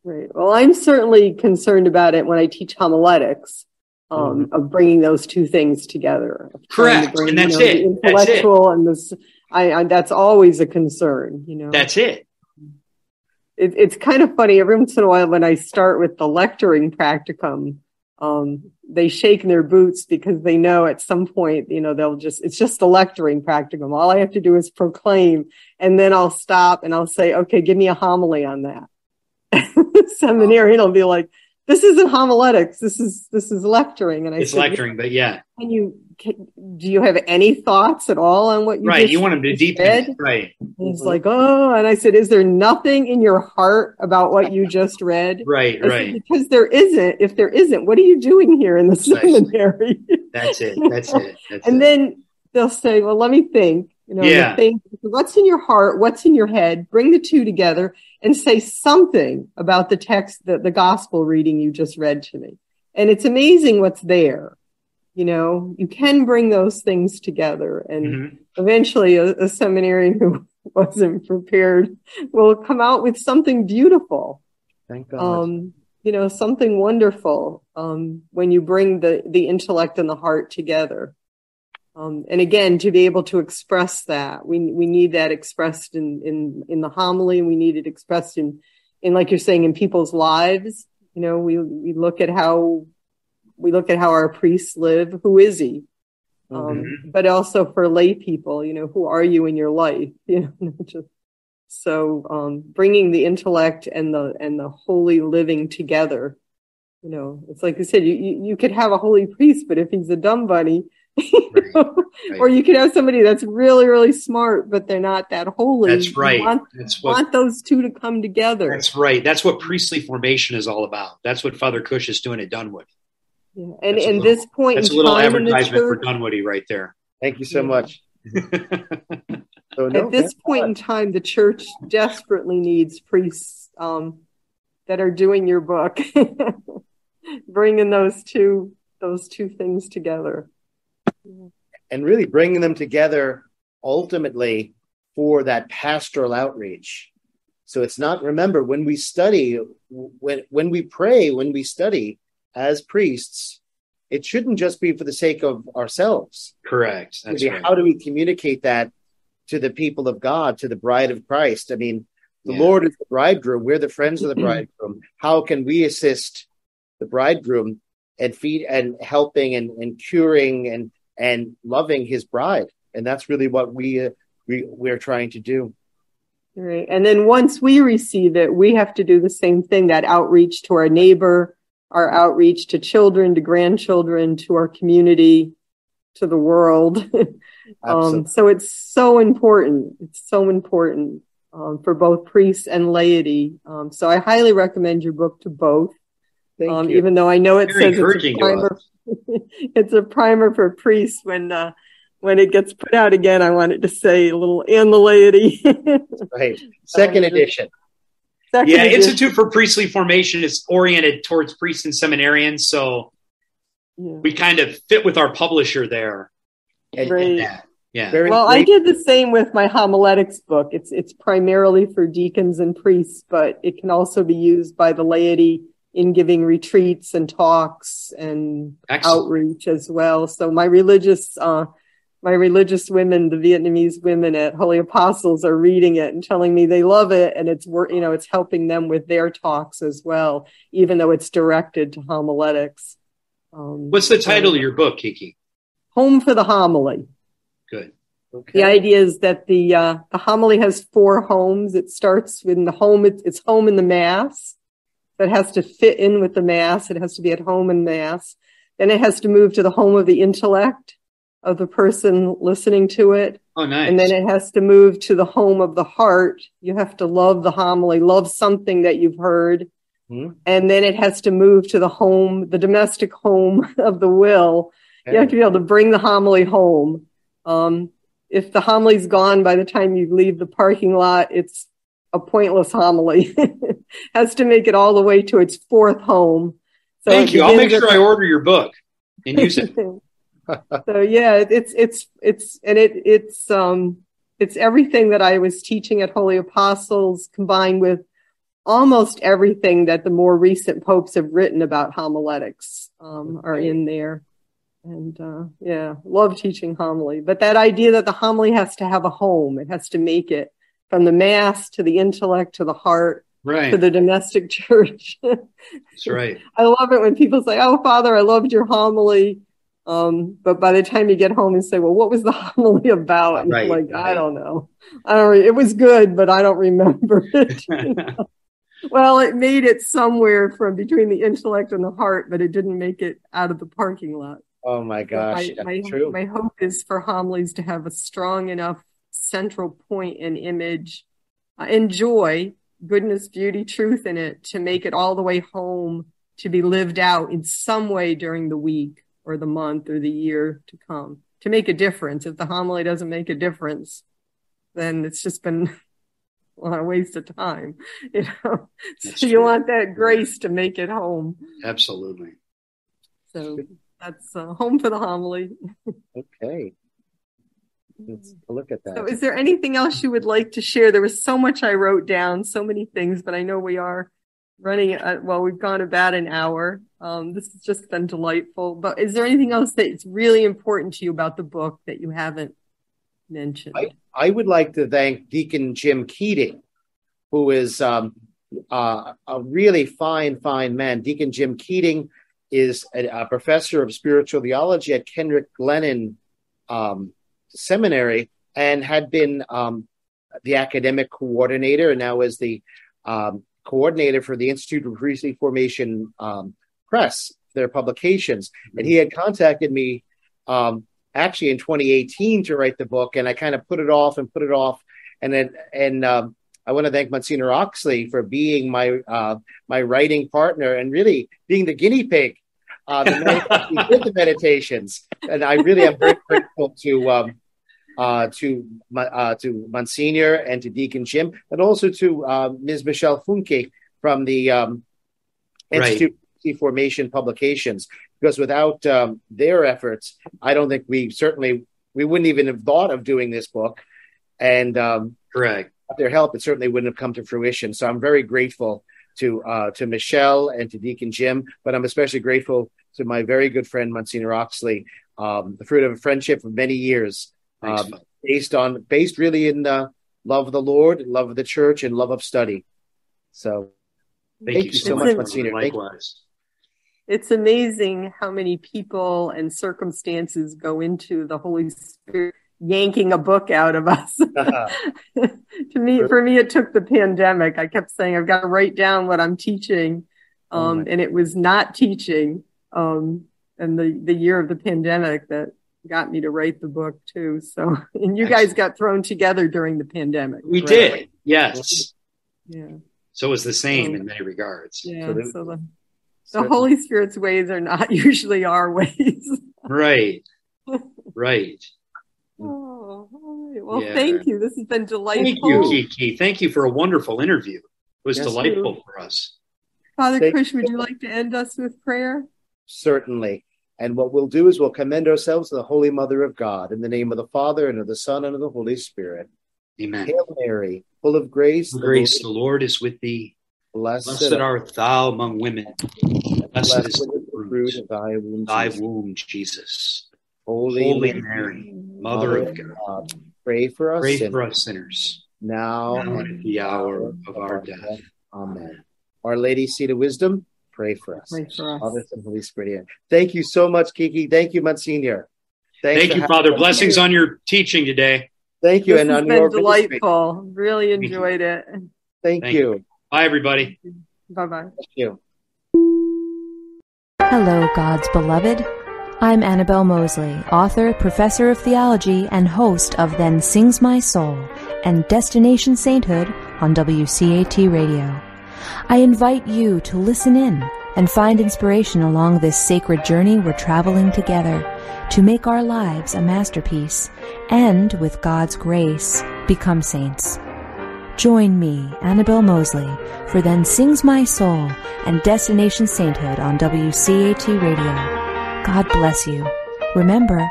Right. Well, I'm certainly concerned about it when I teach homiletics, um, mm-hmm. of bringing those two things together. Correct, bring, and that's you know, it. The intellectual that's it. and this, I, I that's always a concern. You know, that's it. It, it's kind of funny. Every once in a while, when I start with the lecturing practicum, um, they shake in their boots because they know at some point, you know, they'll just, it's just the lecturing practicum. All I have to do is proclaim, and then I'll stop and I'll say, okay, give me a homily on that. The seminarian will be like, this isn't homiletics. This is, this is lecturing. And I It's said, lecturing, yeah, but yeah. Can you, can, do you have any thoughts at all on what you Right. You want him to deepen it. Right. And he's mm-hmm. like, oh, and I said, is there nothing in your heart about what you just read? Right. I right. Said, because there isn't, if there isn't, what are you doing here in the Precisely. seminary? That's it. That's it. That's and it. Then they'll say, well, let me think. You know, yeah. think, what's in your heart? What's in your head? Bring the two together and say something about the text, the, the gospel reading you just read to me. And it's amazing what's there. You know, you can bring those things together. And mm-hmm. eventually a, a seminarian who wasn't prepared will come out with something beautiful. Thank God. Um, you know, something wonderful um, when you bring the, the intellect and the heart together. Um, and again, to be able to express that, we we need that expressed in, in, in the homily. We need it expressed in, in, like you're saying, in people's lives. You know, we we look at how we look at how our priests live. Who is he? Um, mm-hmm. But also for lay people, you know, who are you in your life? You know, just, so um, bringing the intellect and the and the holy living together. You know, it's like you said, you you, you could have a holy priest, but if he's a dumb bunny. You know? Right. Or you could have somebody that's really, really smart, but they're not that holy. That's right. You want, that's what, want those two to come together. That's right. That's what priestly formation is all about. That's what Father Cush is doing at Dunwoodie. Yeah. And at this point, that's in a little time advertisement for Dunwoodie right there. Thank you so yeah. much. so, no, at this point not. in time, the church desperately needs priests um, that are doing your book, bringing those two those two things together. And really bringing them together ultimately for that pastoral outreach. So it's not, remember, when we study, when when we pray, when we study as priests, it shouldn't just be for the sake of ourselves. Correct. That's right. How do we communicate that to the people of God, to the bride of Christ? I mean, the yeah. Lord is the bridegroom. We're the friends of the bridegroom. How can we assist the bridegroom and feed and helping and, and curing and and loving his bride? And that's really what we, uh, we, we're trying to do. Right. And then once we receive it, we have to do the same thing, that outreach to our neighbor, our outreach to children, to grandchildren, to our community, to the world. um, so it's so important. It's so important um, for both priests and laity. Um, so I highly recommend your book to both. Thank um, you. Even though I know it Very says it's a primer, it's a primer for priests. When uh, when it gets put out again, I wanted to say a little and the laity. Right, second um, edition. Second yeah, edition. Institute for Priestly Formation is oriented towards priests and seminarians, so yeah. we kind of fit with our publisher there. And, right. and that. Yeah. Very well, great. I did the same with my homiletics book. It's it's primarily for deacons and priests, but it can also be used by the laity in giving retreats and talks and Excellent. outreach as well. So my religious, uh, my religious women, the Vietnamese women at Holy Apostles, are reading it and telling me they love it, and it's work. You know, it's helping them with their talks as well, even though it's directed to homiletics. Um, What's the title so, of your book, Kiki? Home for the Homily. Good. Okay. The idea is that the uh, the homily has four homes. It starts with the home. It's, it's home in the Mass. That has to fit in with the Mass. It has to be at home in Mass. Then it has to move to the home of the intellect of the person listening to it. Oh, nice. And then it has to move to the home of the heart. You have to love the homily, love something that you've heard. Mm-hmm. And then it has to move to the home, the domestic home of the will. Okay. You have to be able to bring the homily home. Um, if the homily's gone by the time you leave the parking lot, it's a pointless homily has to make it all the way to its fourth home. So Thank you. I'll make sure I order your book and use it. So yeah, it's it's it's and it it's um it's everything that I was teaching at Holy Apostles combined with almost everything that the more recent popes have written about homiletics um, are in there. And uh, yeah, love teaching homily. But that idea that the homily has to have a home, it has to make it from the mass to the intellect to the heart, right, to the domestic church. That's right. I love it when people say, "Oh, Father, I loved your homily." Um, but by the time you get home and say, "Well, what was the homily about?" And right, like, right. I don't know. I don't. Re- it was good, but I don't remember it. You know? Well, it made it somewhere from between the intellect and the heart, but it didn't make it out of the parking lot. Oh my gosh. So my, my, true. my hope is for homilies to have a strong enough central point and image uh, and joy, goodness, beauty, truth in it to make it all the way home to be lived out in some way during the week or the month or the year to come to make a difference. If the homily doesn't make a difference, then it's just been well, a waste of time, you know. That's so you true. Want that grace to make it home. Absolutely. So that's uh, Home for the Homily. Okay. Let's look at that. So is there anything else you would like to share? There was so much I wrote down, so many things, but I know we are running, at, well, we've gone about an hour. Um, this has just been delightful. But is there anything else that's really important to you about the book that you haven't mentioned? I- I would like to thank Deacon Jim Keating, who is um, uh, a really fine, fine man. Deacon Jim Keating is a, a professor of spiritual theology at Kendrick Glennon um, Seminary and had been um, the academic coordinator and now is the um, coordinator for the Institute for Priestly Formation um, Press, their publications. Mm-hmm. And he had contacted me um actually in twenty eighteen to write the book. And I kind of put it off and put it off. And then, and um, I want to thank Monsignor Oxley for being my, uh, my writing partner and really being the guinea pig, uh, the meditations, did the meditations. And I really am very grateful to, um, uh, to, uh, to Monsignor and to Deacon Jim, and also to, uh, Miz Michelle Funke from the, um, Institute right. Formation publications, because without um, their efforts, I don't think we certainly we wouldn't even have thought of doing this book, and um, correct without their help, it certainly wouldn't have come to fruition. So I'm very grateful to uh, to Michelle and to Deacon Jim, but I'm especially grateful to my very good friend Monsignor Oxley, um, the fruit of a friendship of many years, um, based on based really in the love of the Lord, love of the Church, and love of study. So thank, thank you so much, Monsignor. Likewise. It's amazing how many people and circumstances go into the Holy Spirit yanking a book out of us. Uh-huh. to me, For me, it took the pandemic. I kept saying, I've got to write down what I'm teaching. Um, oh and it was not teaching. Um, and the, the year of the pandemic that got me to write the book too. So, and you guys got thrown together during the pandemic. We right? did. Yes. Yeah. So it was the same um, in many regards. Yeah. So, so the, The so, Holy Spirit's ways are not usually our ways. right, right. Oh, all right. Well, yeah. Thank you. This has been delightful. Thank you, Kiki. Thank you for a wonderful interview. It was yes, delightful you. for us. Father thank Cush, you. Would you like to end us with prayer? Certainly. And what we'll do is we'll commend ourselves to the Holy Mother of God in the name of the Father, and of the Son, and of the Holy Spirit. Amen. Hail Mary, full of grace. Full of grace, the Lord, the Lord is with thee. Blessed, Blessed art thou among women. Blessed, Blessed is the fruit of thy womb, thy womb Jesus. Holy, Holy Mary, Mary, Mother of God, God. Pray for us, pray sinners, for us sinners, now, now and at the hour of our death. death. Amen. Our Lady, seat of wisdom, pray for us. Pray for us. Father, Son, Holy Spirit. Thank you so much, Kiki. Thank you, Monsignor. Thanks Thank you, Father. Blessings you. on your teaching today. Thank you. This and has on been your delightful. Ministry. Really enjoyed it. Thank, Thank you. you. Bye, everybody. Bye-bye. Thank you. Hello, God's beloved. I'm Annabelle Mosley, author, professor of theology, and host of Then Sings My Soul and Destination Sainthood on W C A T Radio. I invite you to listen in and find inspiration along this sacred journey we're traveling together to make our lives a masterpiece and, with God's grace, become saints. Join me, Annabelle Mosley, for Then Sings My Soul and Destination Sainthood on W C A T Radio. God bless you. Remember,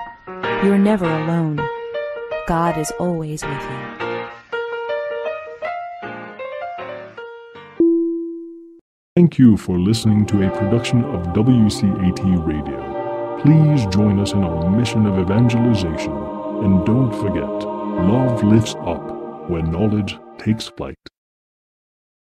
you're never alone. God is always with you. Thank you for listening to a production of W C A T Radio. Please join us in our mission of evangelization. And don't forget, love lifts up when knowledge takes flight.